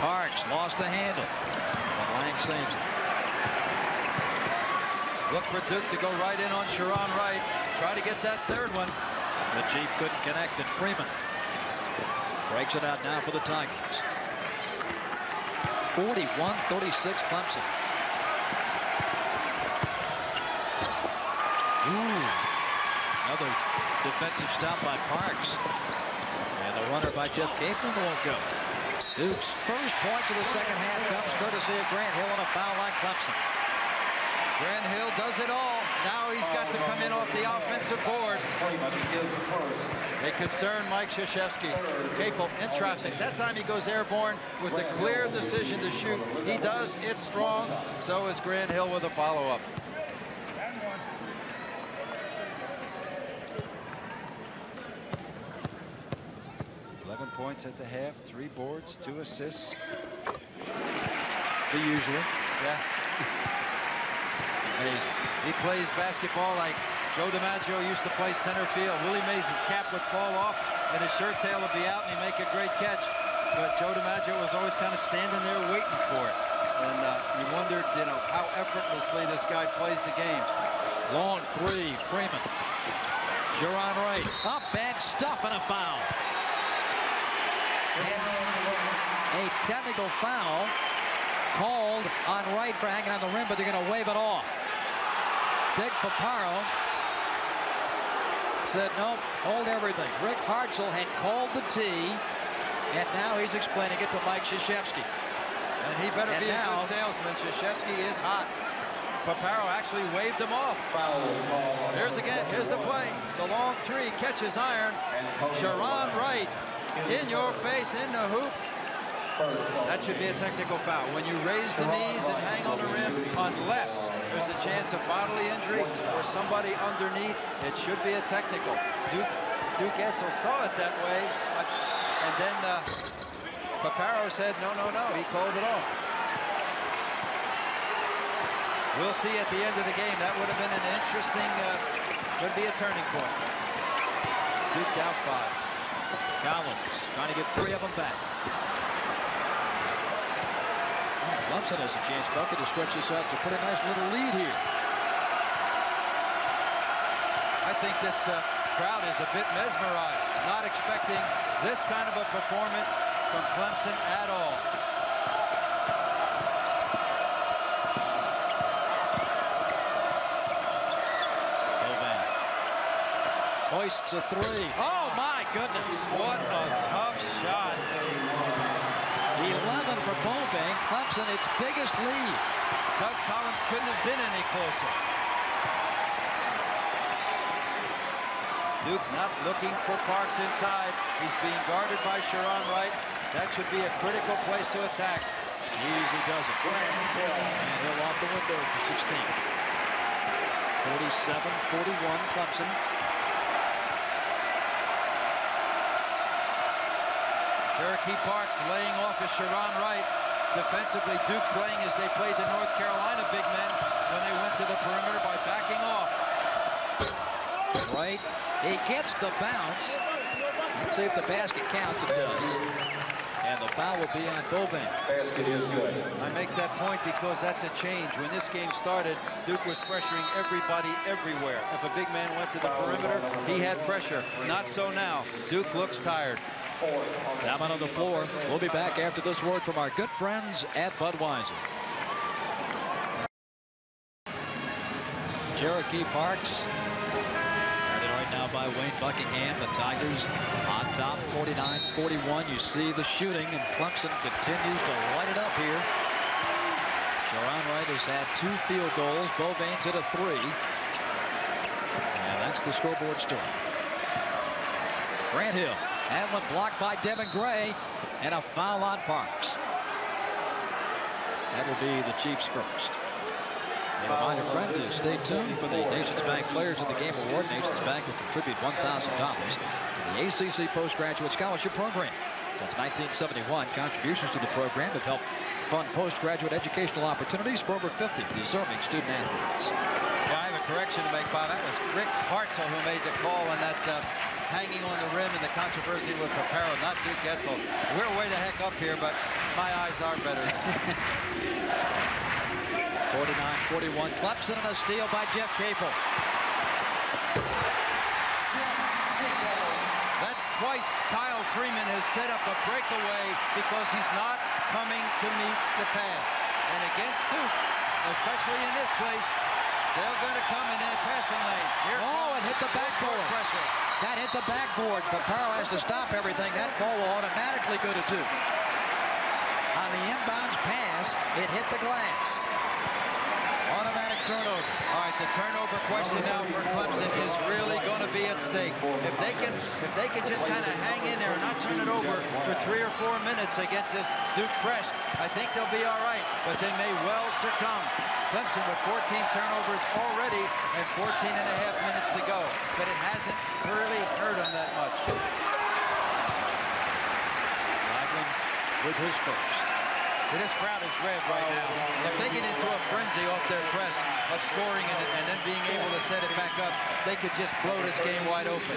Parks lost the handle, but Lang saves it. Look for Duke to go right in on Sharone Wright. Try to get that third one. The Chief couldn't connect, and Freeman breaks it out now for the Tigers. 41-36 Clemson. Ooh, another defensive stop by Parks. And the runner by Jeff Capel won't go. Duke's first points of the second half comes courtesy of Grant Hill on a foul line Clemson. Grant Hill does it all. Now he's got to come in off the offensive board. A concern, Mike Krzyzewski. Capel in traffic. That time he goes airborne with a clear decision to shoot. He does. It's strong. So is Grant Hill with a follow-up. Points at the half, 3 boards, 2 assists. The usual. Yeah. It's amazing. He plays basketball like Joe DiMaggio used to play center field. Willie Mayson's cap would fall off and his shirt tail would be out and he'd make a great catch. But Joe DiMaggio was always kind of standing there waiting for it. And you wondered, you know, how effortlessly this guy plays the game. Long three, Freeman. Sharone Wright. Up, bad stuff, and a foul. And a technical foul called on Wright for hanging on the rim, but they're going to wave it off. Dick Paparo said, nope, hold everything. Rick Hartzell had called the tee, and now he's explaining it to Mike Krzyzewski. And he better be a good salesman. Krzyzewski is hot. Paparo actually waved him off. Here's the play. The long three catches iron. Sharone Wright. In your face, in the hoop. That should be a technical foul. When you raise the knees and hang on the rim, unless there's a chance of bodily injury or somebody underneath, it should be a technical. Duke Edsel saw it that way, and then Paparo said, no, no, no, he called it off. We'll see at the end of the game. That would have been an interesting, could be a turning point. Duke down 5. Collins trying to get 3 of them back. Clemson has a chance, Bucky, to stretch this out to put a nice little lead here. I think this crowd is a bit mesmerized, not expecting this kind of a performance from Clemson at all. Hoists a 3. Oh, my goodness. What a tough shot. 11 for Bovain. Clemson, its biggest lead. Doug Collins couldn't have been any closer. Duke not looking for Parks inside. He's being guarded by Sharone Wright. That should be a critical place to attack. He usually does it. And he'll off the window for 16. 47-41, Clemson. Cherokee Parks laying off of Sharone Wright. Defensively, Duke playing as they played the North Carolina big men when they went to the perimeter by backing off. Wright, he gets the bounce. Let's see if the basket counts. It does. And the foul will be on Bovain. Basket is good. I make that point because that's a change. When this game started, Duke was pressuring everybody everywhere. If a big man went to the perimeter, he had pressure. Not so now. Duke looks tired. Down on the floor. We'll be back after this word from our good friends at Budweiser. Cherokee Parks. Guarded right now by Wayne Buckingham. The Tigers on top, 49-41. You see the shooting, and Clemson continues to light it up here. Sharone Wright has had 2 field goals. Bovain's hit a 3. And that's the scoreboard story. Grant Hill. That one blocked by Devin Gray, and a foul on Parks. That will be the Chiefs first. And remind a friend to stay tuned for the Nations Bank Players of the Game Award. Nations Bank will contribute $1,000 to the ACC Postgraduate Scholarship Program. Since 1971, contributions to the program have helped fund postgraduate educational opportunities for over 50 deserving student athletes. Yeah, I have a correction to make, Bob. That was Rick Hartzell who made the call on that hanging on the rim and the controversy with Paparo, not Duke Edsel. We're way the heck up here, but my eyes are better. 49-41, Clemson, and a steal by Jeff Capel. That's twice Kyle Freeman has set up a breakaway because he's not coming to meet the pass. And against Duke, especially in this place, they're going to come in that passing lane. Here it hit the backboard. Pressure. That hit the backboard. Paparo has to stop everything. That ball will automatically go to Duke. On the inbounds pass, it hit the glass. Automatic turnover. All right, the turnover question now for Clemson is really going to be at stake. If they can just kind of hang in there and not turn it over for 3 or 4 minutes against this Duke press, I think they'll be all right, but they may well succumb. Clemson with 14 turnovers already and 14.5 minutes to go, but it hasn't really hurt him that much. Ragland with his first. This crowd is red right now. If they get into a frenzy off their press of scoring and then being able to set it back up, they could just blow this game wide open.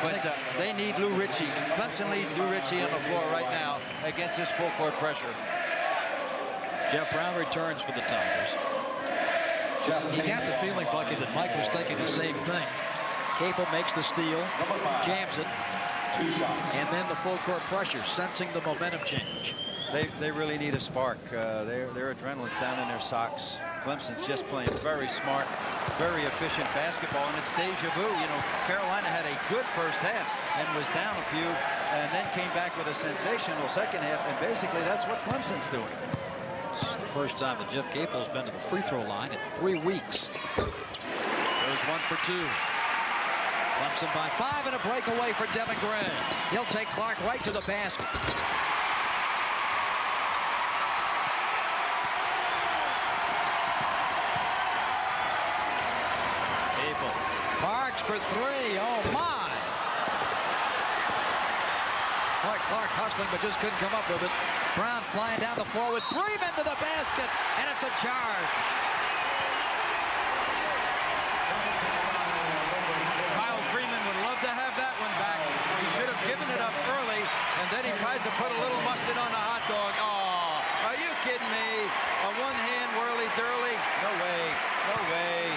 But they need Lou Richie. Clemson leads Lou Richie on the floor right now against this full court pressure. Jeff Brown returns for the Tigers. You got the feeling, Bucky, that Mike was thinking the same thing. Capel makes the steal, jams it, and then the full court pressure, sensing the momentum change. They really need a spark. Their adrenaline's down in their socks. Clemson's just playing very smart, very efficient basketball, and it's deja vu. You know, Carolina had a good first half and was down a few, and then came back with a sensational second half, and basically that's what Clemson's doing. This is the first time that Jeff Capel's been to the free throw line in 3 weeks. There's one for two. Clemson by 5, and a breakaway for Devin Gray. He'll take Clark right to the basket. Capel. Parks for 3. Oh, my! Boy, Clark hustling, but just couldn't come up with it. Brown flying down the floor with Freeman to the basket, and it's a charge. Kyle Freeman would love to have that one back. He should have given it up early, and then he tries to put a little mustard on the hot dog. Oh, are you kidding me? A one-hand whirly-durly? No way. No way.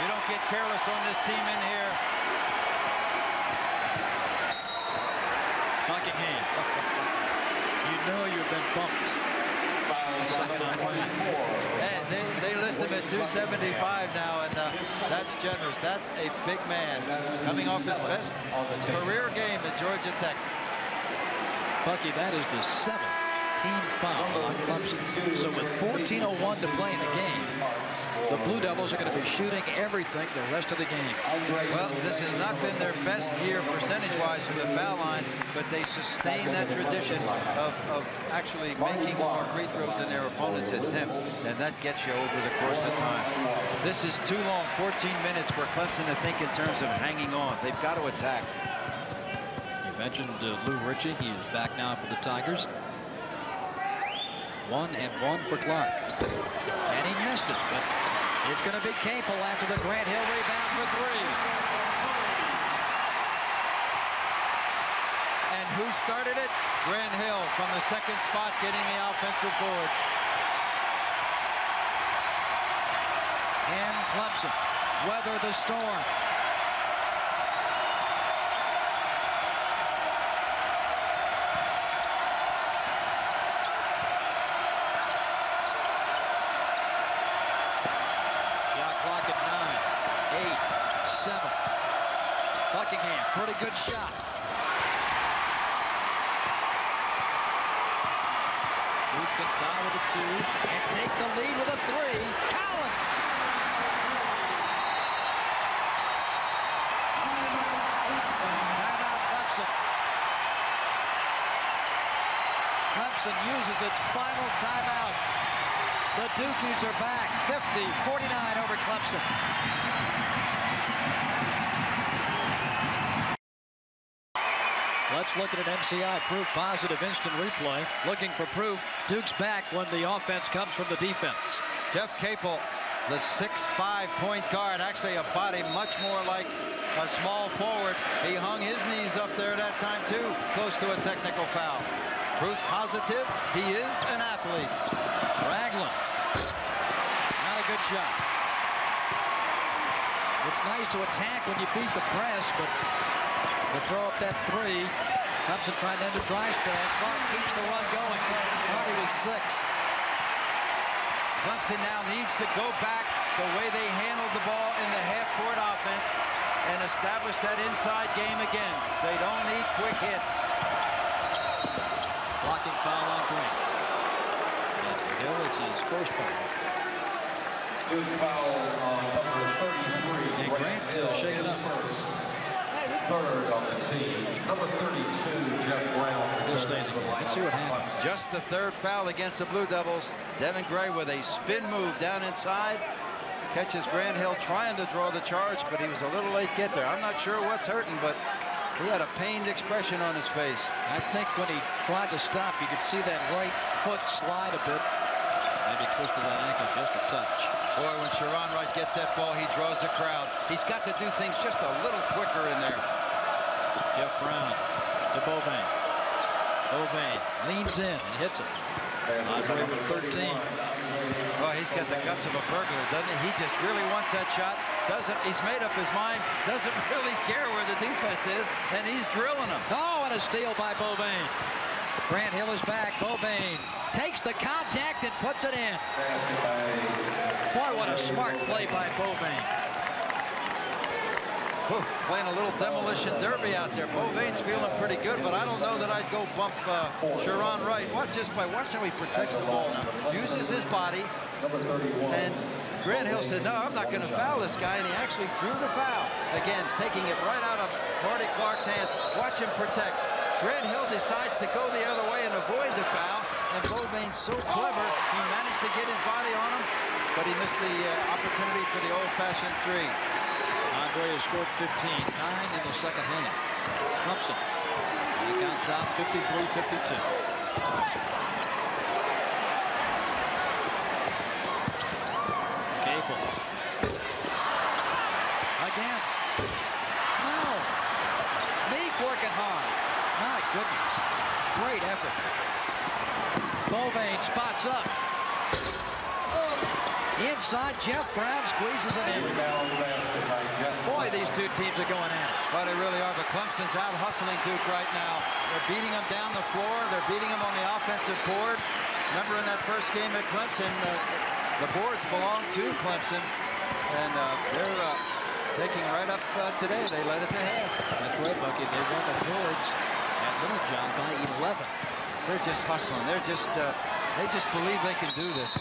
You don't get careless on this team in here. Buckingham. You know you've been bumped. They list him at 275 now, and that's generous. That's a big man coming off his best career game at Georgia Tech. Bucky, that is the 7th team foul on Clemson. So with 14:01 to play in the game, the Blue Devils are going to be shooting everything the rest of the game. Well, this has not been their best year percentage-wise from the foul line, but they sustain that tradition of actually making more free throws than their opponents attempt, and that gets you over the course of time. This is too long, 14 minutes for Clemson to think in terms of hanging on. They've got to attack. You mentioned Lou Richie. He is back now for the Tigers. 1 and 1 for Clark. And he missed it, but it's going to be Capel after the Grant Hill rebound for 3. And who started it? Grant Hill from the second spot, getting the offensive board. And Clemson weather the storm. Buckingham, pretty good shot. Duke can tie with a 2 and take the lead with a 3. Collins! Timeout Clemson. Clemson uses its final timeout. The Dukies are back, 50-49 over Clemson. Let's look at an MCI proof positive instant replay. Looking for proof. Duke's back when the offense comes from the defense. Jeff Capel, the 6'5" point guard, actually a body much more like a small forward. He hung his knees up there that time too, close to a technical foul. Proof positive, he is an athlete. Ragland, not a good shot. It's nice to attack when you beat the press, but to throw up that 3. Thompson trying to end a drive spell. Clark keeps the run going. Marty was 6. Clemson now needs to go back the way they handled the ball in the half-court offense and establish that inside game again. They don't need quick hits. Blocking foul on Grant. And for Hill, it's his first foul. Good foul on number 33. And Grant shaking up first. Third on the team, number 32, Jeff Brown. Let's see what happens. Just the third foul against the Blue Devils. Devin Gray with a spin move down inside. Catches Grant Hill trying to draw the charge, but he was a little late get there. I'm not sure what's hurting, but he had a pained expression on his face. I think when he tried to stop, you could see that right foot slide a bit. Maybe twisted that ankle just a touch. Boy, when Sharone Wright gets that ball, he draws the crowd. He's got to do things just a little quicker in there. Jeff Brown to Bovain. Bovain leans in and hits it. Number 13. Well, he's got the guts of a burglar, doesn't he? He just really wants that shot. He's made up his mind, doesn't really care where the defense is, and he's drilling him. Oh, and a steal by Bovain. Grant Hill is back. Bovain takes the contact and puts it in. Boy, what a smart play by Bovain. Whew, playing a little demolition derby out there. Bovain's feeling pretty good, but I don't know that I'd go bump Sharone Wright. Watch this play. Watch how he protects the ball now. Uses his body. And Grant Hill said, no, I'm not going to foul this guy, and he actually threw the foul. Again, taking it right out of Marty Clark's hands. Watch him protect. Grant Hill decides to go the other way and avoid the foul, and Bovain's so clever, he managed to get his body on him, but he missed the opportunity for the old-fashioned 3. Andre has scored 15, 9 in the second half. Thompson, back on top, 53-52. Capel. Again. No. Meek working hard. My goodness, great effort. Bovain spots up. Inside, Jeff Brown squeezes it in. Boy, these two teams are going at it. Well, they really are, but Clemson's out hustling Duke right now. They're beating him down the floor. They're beating him on the offensive board. Remember in that first game at Clemson, the boards belong to Clemson, and they're taking right up today. They led at the half. That's right, Bucky. They won the boards at Littlejohn by 11. They're just hustling. They're just, they just believe they can do this.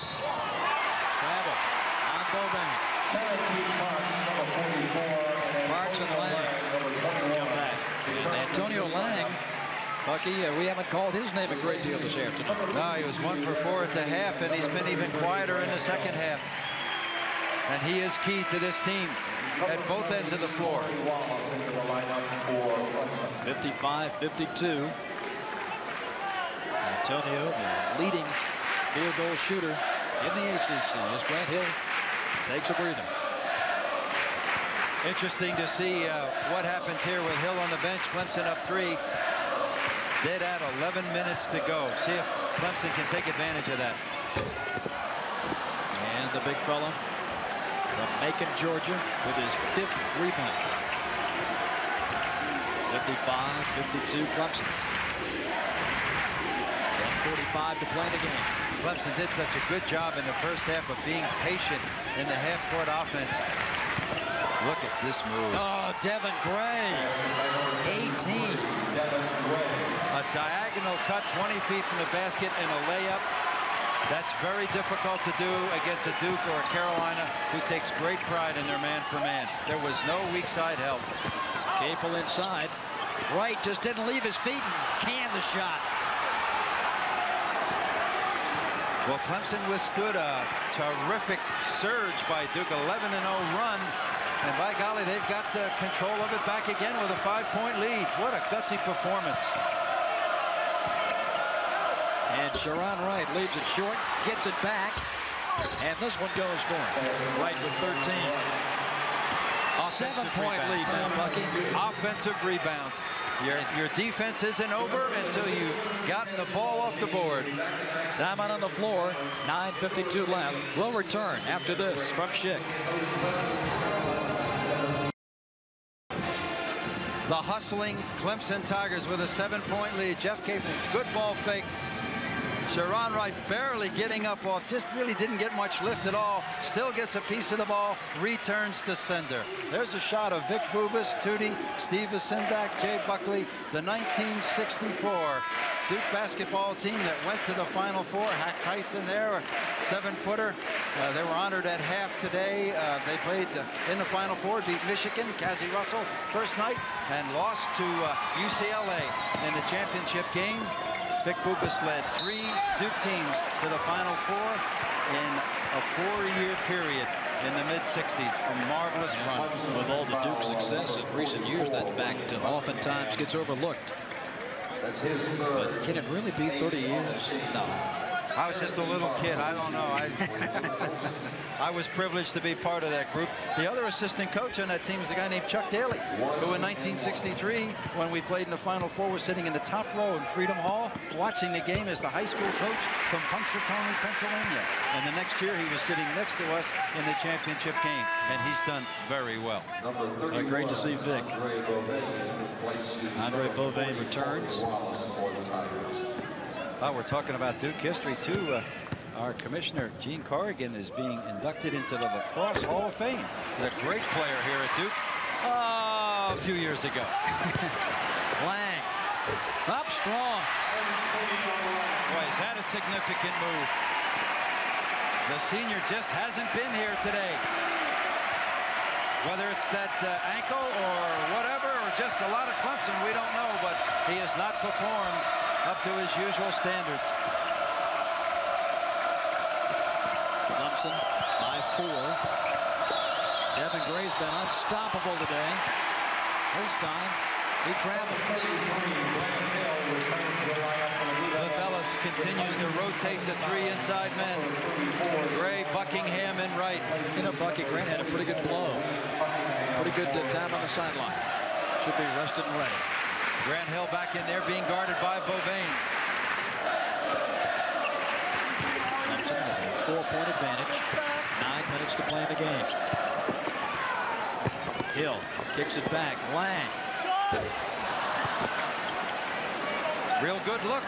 Travel on Bovain. Cherokee Parks, number 44. Parks and Lang come back. And Antonio Lang, Bucky, we haven't called his name a great deal this afternoon. No, he was 1 for 4 at the half, and he's been even quieter in the second half. And he is key to this team at both ends of the floor. 55-52. Antonio, the leading field goal shooter in the ACC, as Grant Hill takes a breather. Interesting to see what happens here with Hill on the bench. Clemson up 3. They'd add 11 minutes to go. See if Clemson can take advantage of that. And the big fella from Macon, Georgia, with his 5th rebound. 55-52, Clemson. 10:45 to play the game. Clemson did such a good job in the first half of being patient in the half-court offense. Look at this move. Oh, Devin Gray, 18. A diagonal cut 20 feet from the basket and a layup. That's very difficult to do against a Duke or a Carolina who takes great pride in their man-for-man. There was no weak side help. Capel inside. Wright just didn't leave his feet and canned the shot. Well, Clemson withstood a terrific surge by Duke, 11-0 run. And by golly, they've got control of it back again with a 5-point lead. What a gutsy performance. And Sharone Wright leaves it short, gets it back, and this one goes for him. Wright with 13. 7-point lead now, Bucky. Offensive rebounds. Your defense isn't over until you've gotten the ball off the board. Timeout on the floor, 9:52 left. We'll return after this from Schick. The hustling Clemson Tigers with a 7-point lead. Jeff Capel, good ball fake. Sharone Wright barely getting up off, just really didn't get much lift at all. Still gets a piece of the ball, returns to sender. There's a shot of Vic Bubas, Tootie, Steve Asendak, Jay Buckley, the 1964 Duke basketball team that went to the Final Four. Hack Tyson there, a 7-footer. They were honored at half today. They played in the Final Four, beat Michigan, Cassie Russell first night, and lost to UCLA in the championship game. Vic Bubas led 3 Duke teams to the Final Four in a 4-year period in the mid-60s. A marvelous run. With all the Duke success in recent years, that fact oftentimes gets overlooked. But can it really be 30 years? No. I was just a little kid. I don't know. I was privileged to be part of that group. The other assistant coach on that team is a guy named Chuck Daly, who in 1963, when we played in the Final Four, was sitting in the top row in Freedom Hall watching the game as the high school coach from Punxsutawney, Pennsylvania. And the next year, he was sitting next to us in the championship game, and he's done very well. Great to see Vic. Andre Bovain returns. Well, we're talking about Duke history, too. Our commissioner, Gene Corrigan, is being inducted into the Lacrosse Hall of Fame. He's a great player here at Duke a few years ago. Lang, up strong. Boy, he's had a significant move. The senior just hasn't been here today. Whether it's that ankle or whatever, or just a lot of Clemson, we don't know, but he has not performed up to his usual standards. Clemson by 4. Devin Gray's been unstoppable today. This time, he travels. Cliff Ellis continues to rotate the 3 inside men. Gray, Buckingham, and Wright. You know, Bucky, Grant had a pretty good blow. Pretty good time on the sideline. Should be rested and ready. Grant Hill back in there being guarded by Bovain. Clemson with a 4-point advantage. 9 minutes to play in the game. Hill kicks it back. Lang. Real good look.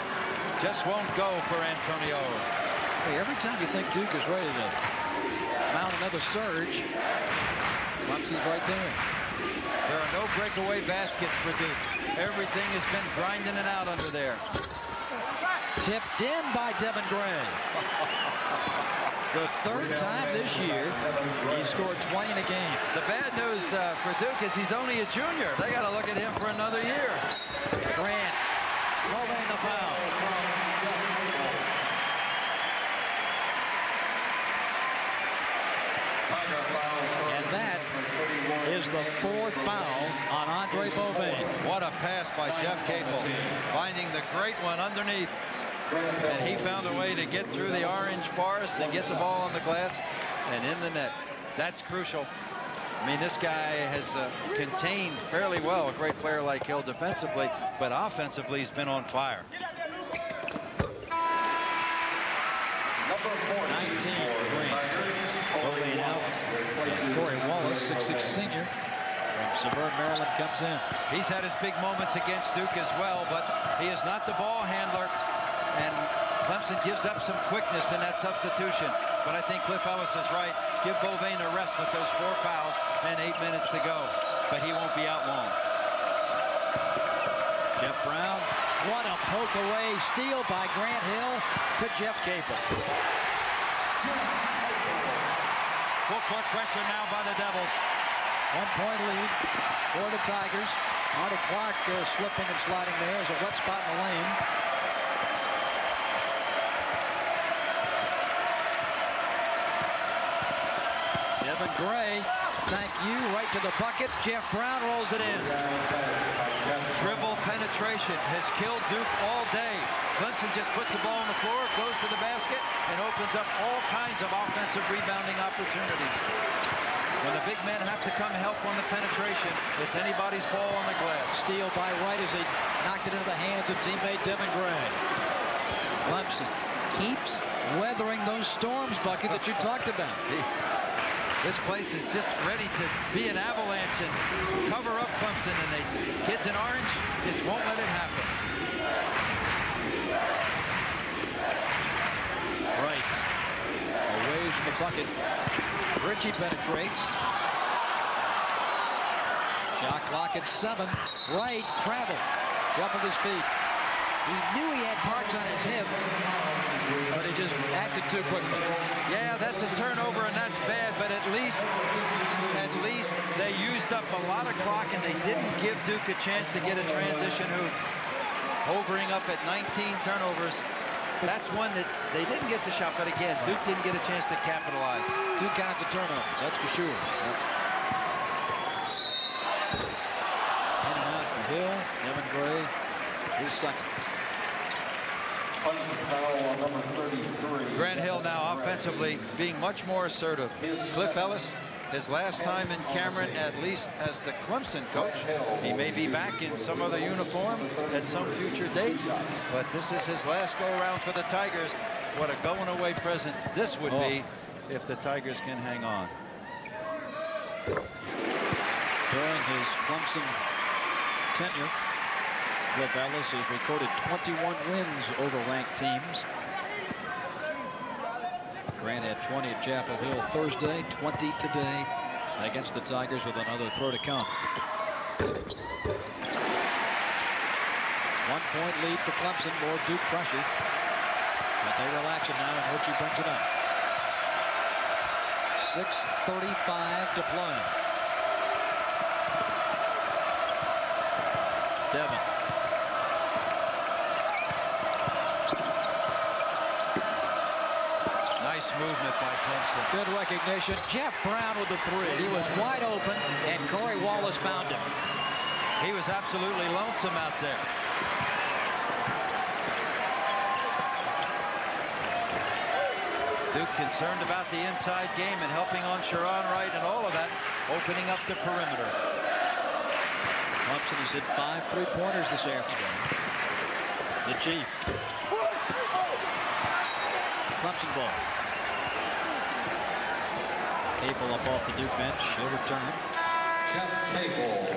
Just won't go for Antonio. Hey, every time you think Duke is ready to mount another surge, Clemson's right there. There are no breakaway baskets for Duke. Everything has been grinding it out under there. Tipped in by Devin Gray. The 3rd time this year, he scored 20 in a game. The bad news for Duke is he's only a junior. They got to look at him for another year. Grant, holding the foul. And that is the 4th foul on Andre Bovain. What a pass by Jeff Capel, finding the great one underneath. And he found a way to get through the orange forest and get the ball on the glass and in the net. That's crucial. I mean, this guy has contained fairly well, a great player like Hill defensively, but offensively he's been on fire. 19. Bovain out. Corey Wallace, 6'6" senior from suburban Maryland, comes in. He's had his big moments against Duke as well, but he is not the ball handler. And Clemson gives up some quickness in that substitution. But I think Cliff Ellis is right. Give Bovain a rest with those 4 fouls. and 8 minutes to go, but he won't be out long. Jeff Brown, what a poke away steal by Grant Hill to Jeff Capel. Full court pressure now by the Devils. 1 point lead for the Tigers. Marty Clark slipping and sliding there. There's a wet spot in the lane. Devin Gray, thank you, right to the bucket. Jeff Brown rolls it in. Dribble penetration has killed Duke all day. Clemson just puts the ball on the floor, goes to the basket, and opens up all kinds of offensive rebounding opportunities. When the big men have to come help on the penetration, it's anybody's ball on the glass. Steal by Wright as he knocked it into the hands of teammate Devin Gray. Clemson keeps weathering those storms, Bucky, that you talked about. This place is just ready to be an avalanche and cover up Clemson, and the kids in orange just won't let it happen. Right. Away from the bucket. Richie penetrates. Shot clock at 7. Wright traveled. Shuffled his feet. He knew he had Parks on his hip, but he just acted too quickly. Yeah, that's a turnover, and that's bad, but at least they used up a lot of clock, and they didn't give Duke a chance to get a transition hoop. Hovering up at 19 turnovers. That's one that they didn't get the shot, but again, Duke didn't get a chance to capitalize. 2 counts of turnovers, that's for sure. Yep. In and out for Hill, Devin Gray, his second. Grant Hill now offensively being much more assertive. Cliff Ellis, his last time in Cameron, at least as the Clemson coach. He may be back in some other uniform at some future date, but this is his last go-around for the Tigers. What a going-away present this would be if the Tigers can hang on. During his Clemson tenure, Cliff Ellis has recorded 21 wins over ranked teams. Grant had 20 at Chapel Hill Thursday, 20 today against the Tigers with another throw to come. 1 point lead for Clemson, more Duke pressure. But they relax it now, and Richie brings it up. 6:35 to play. Devin. Movement by Clemson. Good recognition. Jeff Brown with the three. He was wide open, and Corey Wallace found him. He was absolutely lonesome out there. Duke concerned about the inside game and helping on Sharone Wright and all of that, opening up the perimeter. Clemson has hit 5 three-pointers this afternoon. The Chief. Clemson ball. Capel up off the Duke bench. He'll return. Jeff Capel.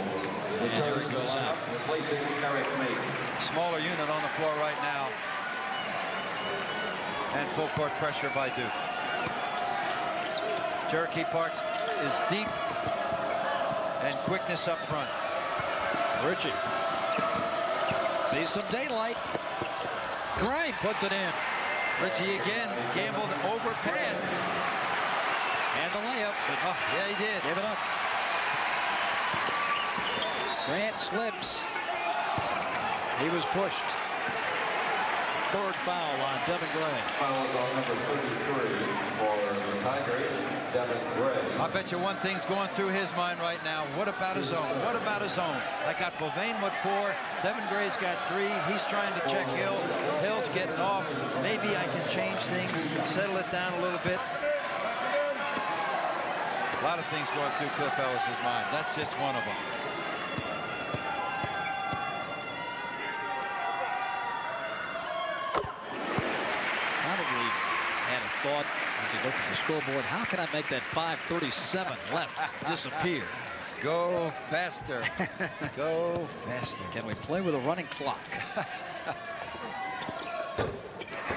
And here he goes out. Replacing Eric Meeks. Smaller unit on the floor right now. And full court pressure by Duke. Cherokee Parks is deep. And quickness up front. Richie. Sees some daylight. Gray puts it in. Richie again gambled overpassed. And the layup. Oh, yeah, he did. Give it up. Grant slips. He was pushed. Third foul on Devin Gray. Foul is on number 33 for the Tigers, Devin Gray. I bet you one thing's going through his mind right now. What about his own? What about his own? I got Bovain with 4. Devin Gray's got 3. He's trying to check Hill. Hill's getting off. Maybe I can change things, settle it down a little bit. A lot of things going through Cliff Ellis's mind. That's just one of them. Probably had a thought as he looked at the scoreboard. How can I make that 5:37 left disappear? Go faster. Go faster. Can we play with a running clock?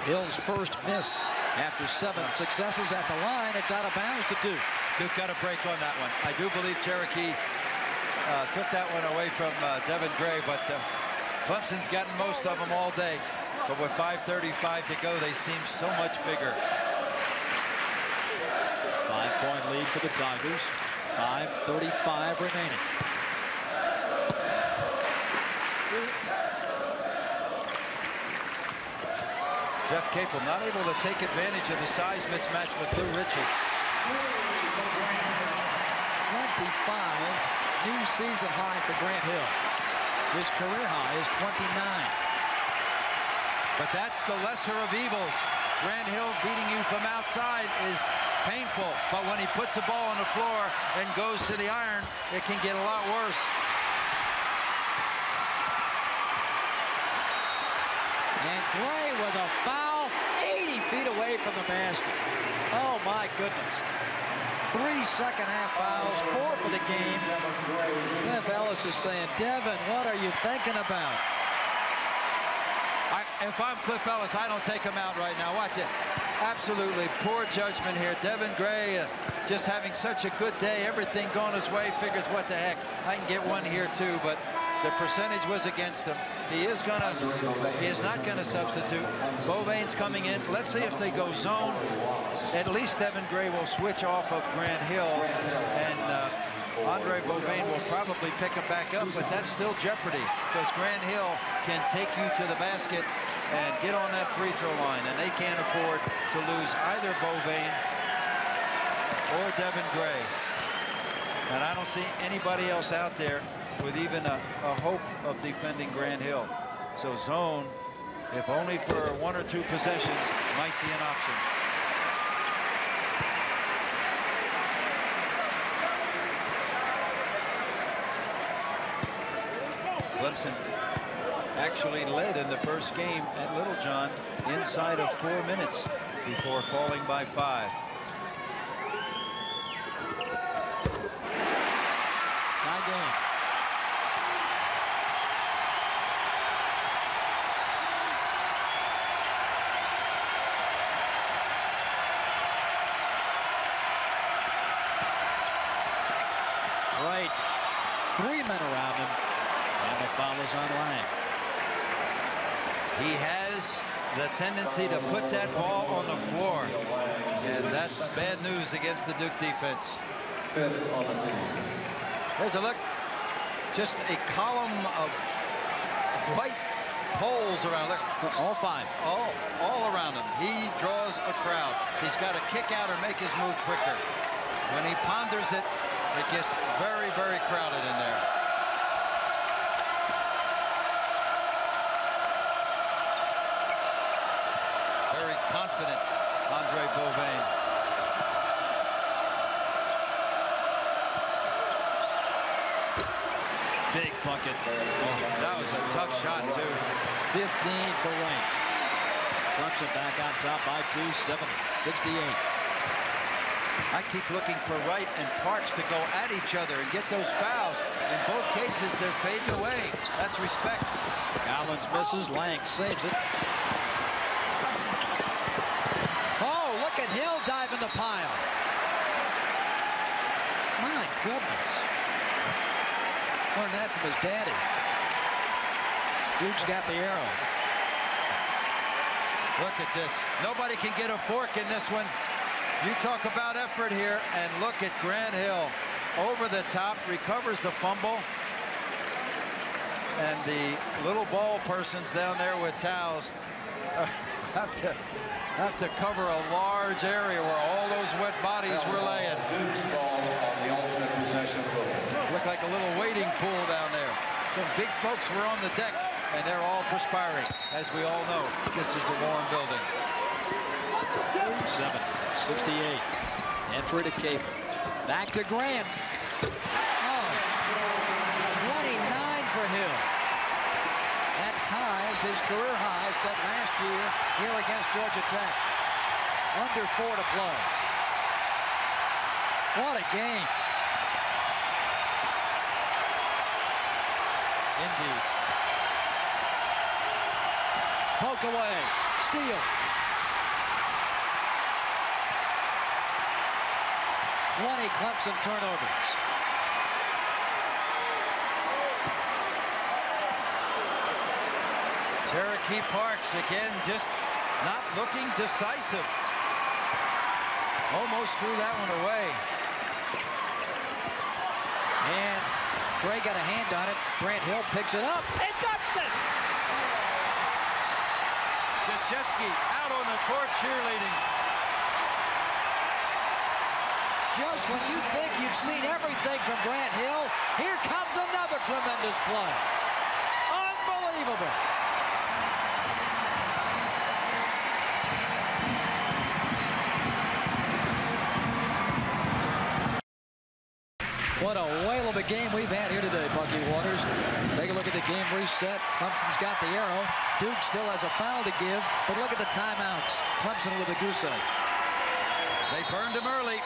Hill's first miss. After 7 successes at the line, it's out of bounds to Duke. Duke got a break on that one. I do believe Cherokee took that one away from Devin Gray, but Clemson's gotten most of them all day. But with 5:35 to go, they seem so much bigger. 5-point lead for the Tigers. 5:35 remaining. Jeff Capel not able to take advantage of the size mismatch with Lou Richie. 25. New season high for Grant Hill. His career high is 29. But that's the lesser of evils. Grant Hill beating you from outside is painful, but when he puts the ball on the floor and goes to the iron, it can get a lot worse. And Gray with a foul 80 feet away from the basket. Oh my goodness. 3 second-half fouls, 4 for the game. Cliff Ellis is saying, Devin, what are you thinking about? If I'm Cliff Ellis, I don't take him out right now. Watch it. Absolutely poor judgment here. Devin Gray just having such a good day. Everything going his way. Figures, what the heck, I can get one here too, but the percentage was against him. He is not gonna substitute. Bovain's coming in. Let's see if they go zone. At least Devin Gray will switch off of Grant Hill, and Andre Bovain will probably pick him back up, but that's still jeopardy because Grant Hill can take you to the basket and get on that free throw line, and they can't afford to lose either Bovain or Devin Gray. And I don't see anybody else out there with even a hope of defending Grant Hill. So zone, if only for 1 or 2 possessions, might be an option. Clemson actually led in the first game at Littlejohn inside of 4 minutes before falling by 5. He has the tendency to put that ball on the floor, and that's bad news against the Duke defense. There's a look, just a column of white holes around. Look, all 5, all around him. He draws a crowd. He's got to kick out or make his move quicker. When he ponders it, it gets very, very crowded in there. Confident Andre Bovain. Big bucket. Oh, that was a tough shot, too. 15 for Wayne. Clemson back on top by 2, 70-68. I keep looking for Wright and Parks to go at each other and get those fouls. In both cases, they're fading away. That's respect. Collins misses. Lang saves it. Hill dive in the pile. My goodness. Learned that from his daddy. Duke's got the arrow. Look at this. Nobody can get a fork in this one. You talk about effort here, and look at Grant Hill. Over the top, recovers the fumble. And the little ball persons down there with towels have to cover a large area where all those wet bodies were laying. Duke's ball on the ultimate possession rule. Looked like a little wading pool down there. Some big folks were on the deck, and they're all perspiring, as we all know. This is a warm building. 7:68. Entry to Capel. Back to Grant. Oh, 29 for Hill. That ties his career high set last year here against Georgia Tech. Under 4 to play. What a game. Indeed. Poke away. Steal. 20 Clemson turnovers. Cherokee Parks again just not looking decisive. Almost threw that one away. And Gray got a hand on it. Grant Hill picks it up and ducks it. Krzyzewski out on the court cheerleading. Just when you think you've seen everything from Grant Hill, here comes another tremendous play. Unbelievable. What a whale of a game we've had here today, Bucky Waters. Take a look at the game reset. Clemson's got the arrow. Duke still has a foul to give, but look at the timeouts. Clemson with a goose egg. They burned him early.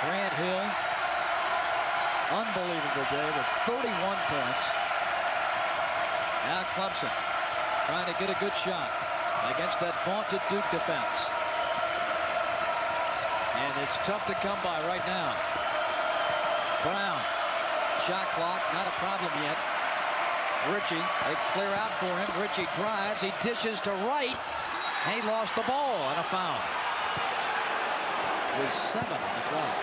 Grant Hill, unbelievable day with 31 points. Now Clemson trying to get a good shot against that vaunted Duke defense. And it's tough to come by right now. Brown, shot clock, not a problem yet. Richie, they clear out for him. Richie drives, he dishes to Wright. He lost the ball on a foul. It was 7 o'clock.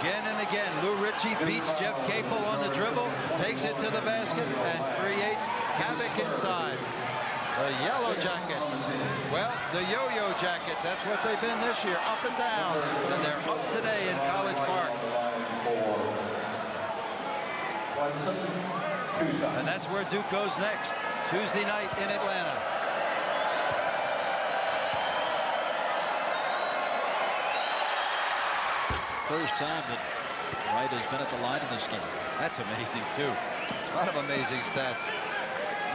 Again and again, Lou Richie beats Jeff Capel on the dribble, takes it to the basket, and creates havoc inside. The Yellow Jackets, well, the Yo-Yo Jackets, that's what they've been this year, up and down, and they're up today in College Park. And that's where Duke goes next, Tuesday night in Atlanta. First time that Wright has been at the line in this game. That's amazing, too. A lot of amazing stats.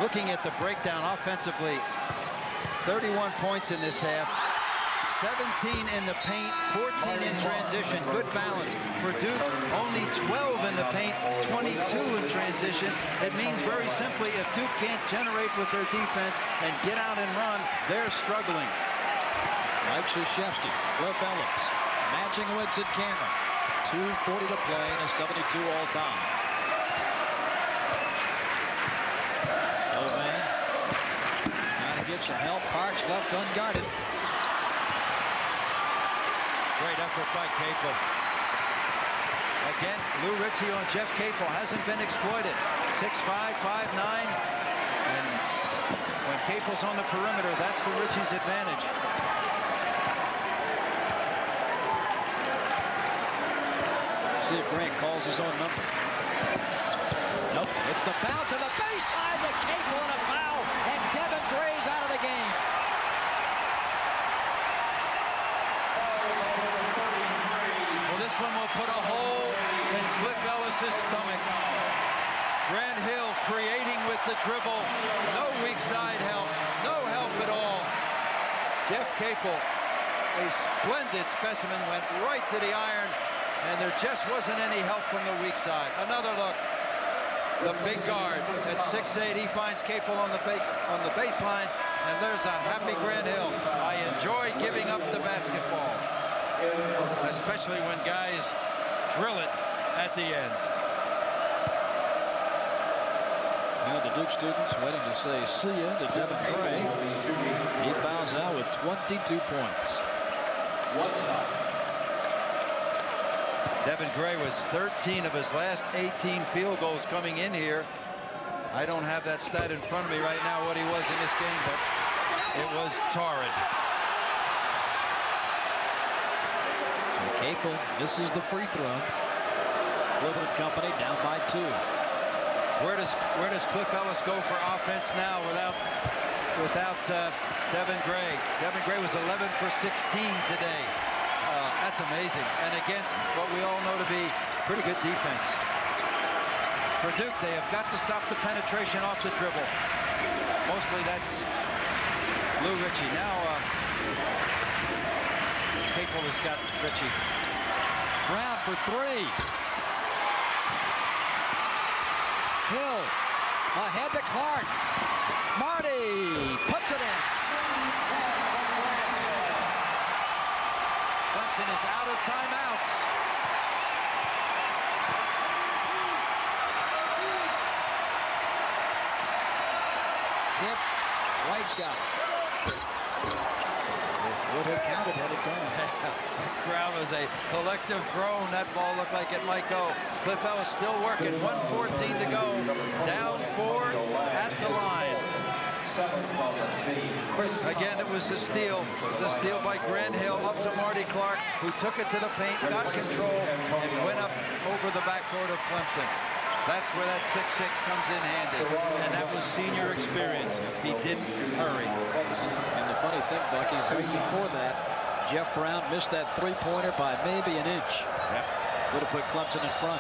Looking at the breakdown offensively, 31 points in this half, 17 in the paint, 14 in transition. Good balance for Duke. Only 12 in the paint, 22 in transition. It means very simply, if Duke can't generate with their defense and get out and run, they're struggling. Mike Krzyzewski, Cliff Ellis, matching wits at Cameron. 2:40 to play and a 72 all-time. Bovain trying to get some help. Parks left unguarded. Great effort by Capel. Again, Lou Richie on Jeff Capel hasn't been exploited. 6'5", 5'9", and when Capel's on the perimeter, that's Lou Richie's advantage. See if Grant calls his own number. Nope, it's the bounce of the baseline, the Capel on a foul, and Devin Gray's out of the game. Well, this one will put a hole in Cliff Ellis' stomach. Grant Hill creating with the dribble, no weak side help, no help at all. Jeff Capel, a splendid specimen, went right to the iron, and there just wasn't any help from the weak side. Another look. The big guard at 6'8", he finds Capel on the baseline, and there's a happy Grant Hill. I enjoy giving up the basketball, especially when guys drill it at the end. Now the Duke students waiting to say see ya to Devin Gray. He fouls out with 22 points. Devin Gray was 13 of his last 18 field goals coming in here. I don't have that stat in front of me right now what he was in this game, but it was torrid. Capel misses the free throw. Cliff and company down by 2. Where does Cliff Ellis go for offense now without Devin Gray? Devin Gray was 11 for 16 today. That's amazing, and against what we all know to be pretty good defense. For Duke, they have got to stop the penetration off the dribble. Mostly that's Lou Richie. Now Capel has got Richie. Brown for 3. Hill ahead to Clark. Marty puts it in. Robinson is out of timeouts. Tipped. White's got it. It would have counted had it gone. The crowd was a collective groan. That ball looked like it might go. Cliff Ellis still working. 1:14 to go. Down four at the line. Again, it was a steal. The steal by Grant Hill up to Marty Clark, who took it to the paint, got control, and went up over the backboard of Clemson. That's where that 6-6 comes in handy. And that was senior experience. He didn't hurry. And the funny thing, Bucky, is right before that, Jeff Brown missed that three-pointer by maybe an inch. Yep. Would have put Clemson in front.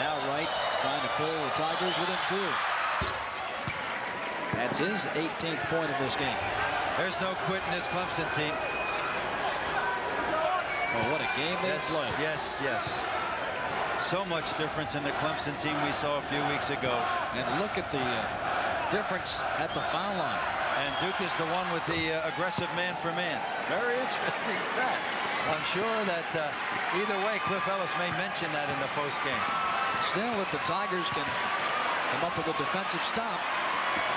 Now Wright trying to pull the Tigers within two. That's his 18th point in this game. There's no quitting this Clemson team. Oh, what a game they played. Yes, yes. So much difference in the Clemson team we saw a few weeks ago. And look at the difference at the foul line. And Duke is the one with the aggressive man for man. Very interesting stat. I'm sure that either way, Cliff Ellis may mention that in the postgame. Still, if the Tigers can come up with a defensive stop.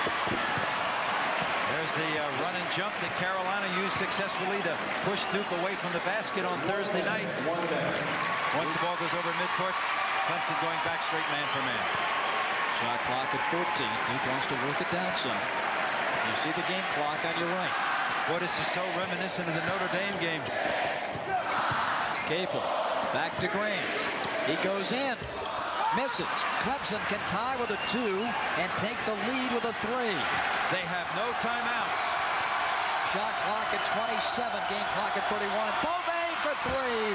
There's the run and jump that Carolina used successfully to push Duke away from the basket on Thursday night. Once the ball goes over midcourt, Clemson going back straight man for man. Shot clock at 14. Duke wants to work it down some. You see the game clock on your right. Boy, this is so reminiscent of the Notre Dame game. Capel back to Grant. He goes in. Misses. Clemson can tie with a 2 and take the lead with a 3. They have no timeouts. Shot clock at 27, game clock at 31. Bovain for 3.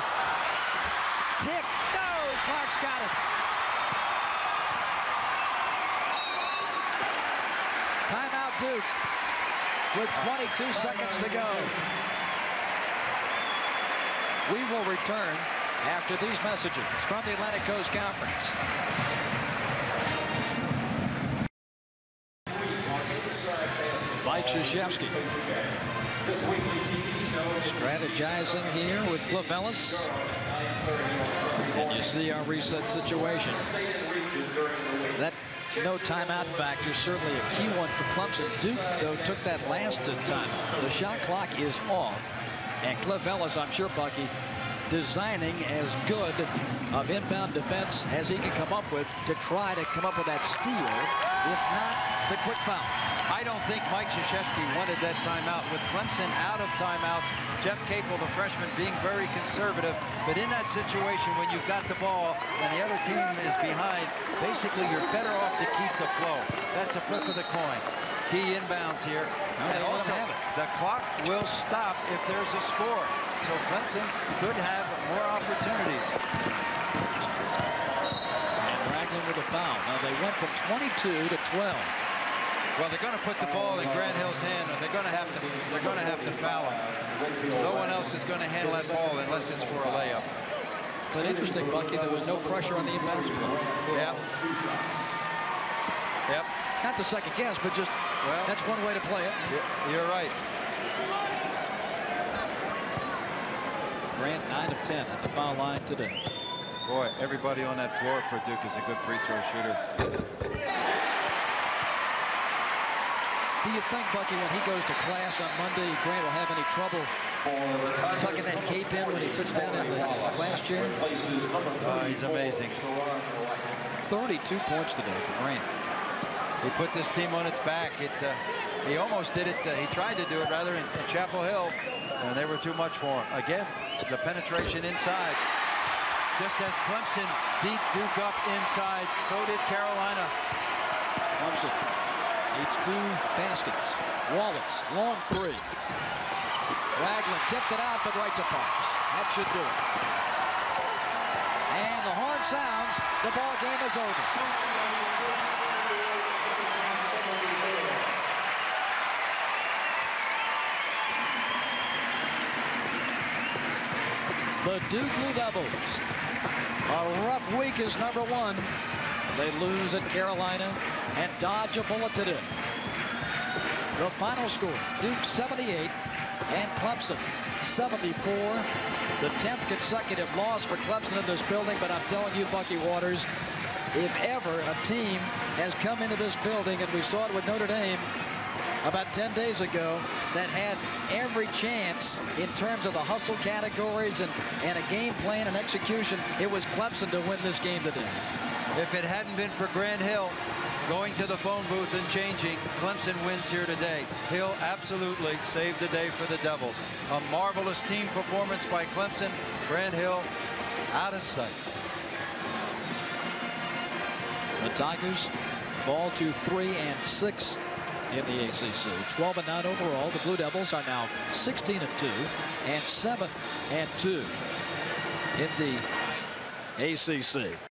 Tick. No, Clark's got it. Timeout Duke with 22 seconds to go. We will return after these messages from the Atlantic Coast Conference. Mike Krzyzewski strategizing here with Cliff Ellis. And you see our reset situation. That no timeout factor, certainly a key one for Clemson. Duke, though, took that last time. The shot clock is off. And Cliff Ellis, I'm sure, Bucky, designing as good of inbound defense as he can come up with to try to come up with that steal, if not the quick foul. I don't think Mike Krzyzewski wanted that timeout. With Clemson out of timeouts, Jeff Capel, the freshman, being very conservative. But in that situation, when you've got the ball and the other team is behind, basically you're better off to keep the flow. That's a flip of the coin. Key inbounds here. And also, the clock will stop if there's a score. So Clemson could have more opportunities. And Ragland with a foul. Now they went from 22 to 12. Well, they're going to put the ball in Grant Hill's hand, and they're going to have to foul him. No one else is going to handle that ball unless it's for a layup. But interesting, Bucky, there was no pressure on the inbounds play. Yep. Yep. Not to second guess, but just that's one way to play it. You're right. Grant 9 of 10 at the foul line today. Boy, everybody on that floor for Duke is a good free throw shooter. Do you think, Bucky, when he goes to class on Monday, Grant will have any trouble tucking that cape in when he sits down in the class chair? He's amazing. 32 points today for Grant. He put this team on its back. He almost did it. He tried to do it, rather, in Chapel Hill, and they were too much for him. Again, the penetration inside. Just as Clemson beat Duke up inside, so did Carolina. Clemson needs 2 baskets. Wallace, long 3. Ragland tipped it out, but right to Parks. That should do it. And the horn sounds. The ball game is over. The Duke Blue Devils, a rough week is #1. They lose at Carolina and dodge a bullet today. The final score, Duke 78 and Clemson 74. The 10th consecutive loss for Clemson in this building, but I'm telling you, Bucky Waters, if ever a team has come into this building, and we saw it with Notre Dame about 10 days ago, that had every chance in terms of the hustle categories and a game plan and execution, it was Clemson to win this game today. If it hadn't been for Grant Hill going to the phone booth and changing, Clemson wins here today. Hill absolutely saved the day for the Devils. A marvelous team performance by Clemson. Grant Hill out of sight. The Tigers fall to 3-6 in the ACC. 12-9 overall. The Blue Devils are now 16-2 and 7-2 in the ACC.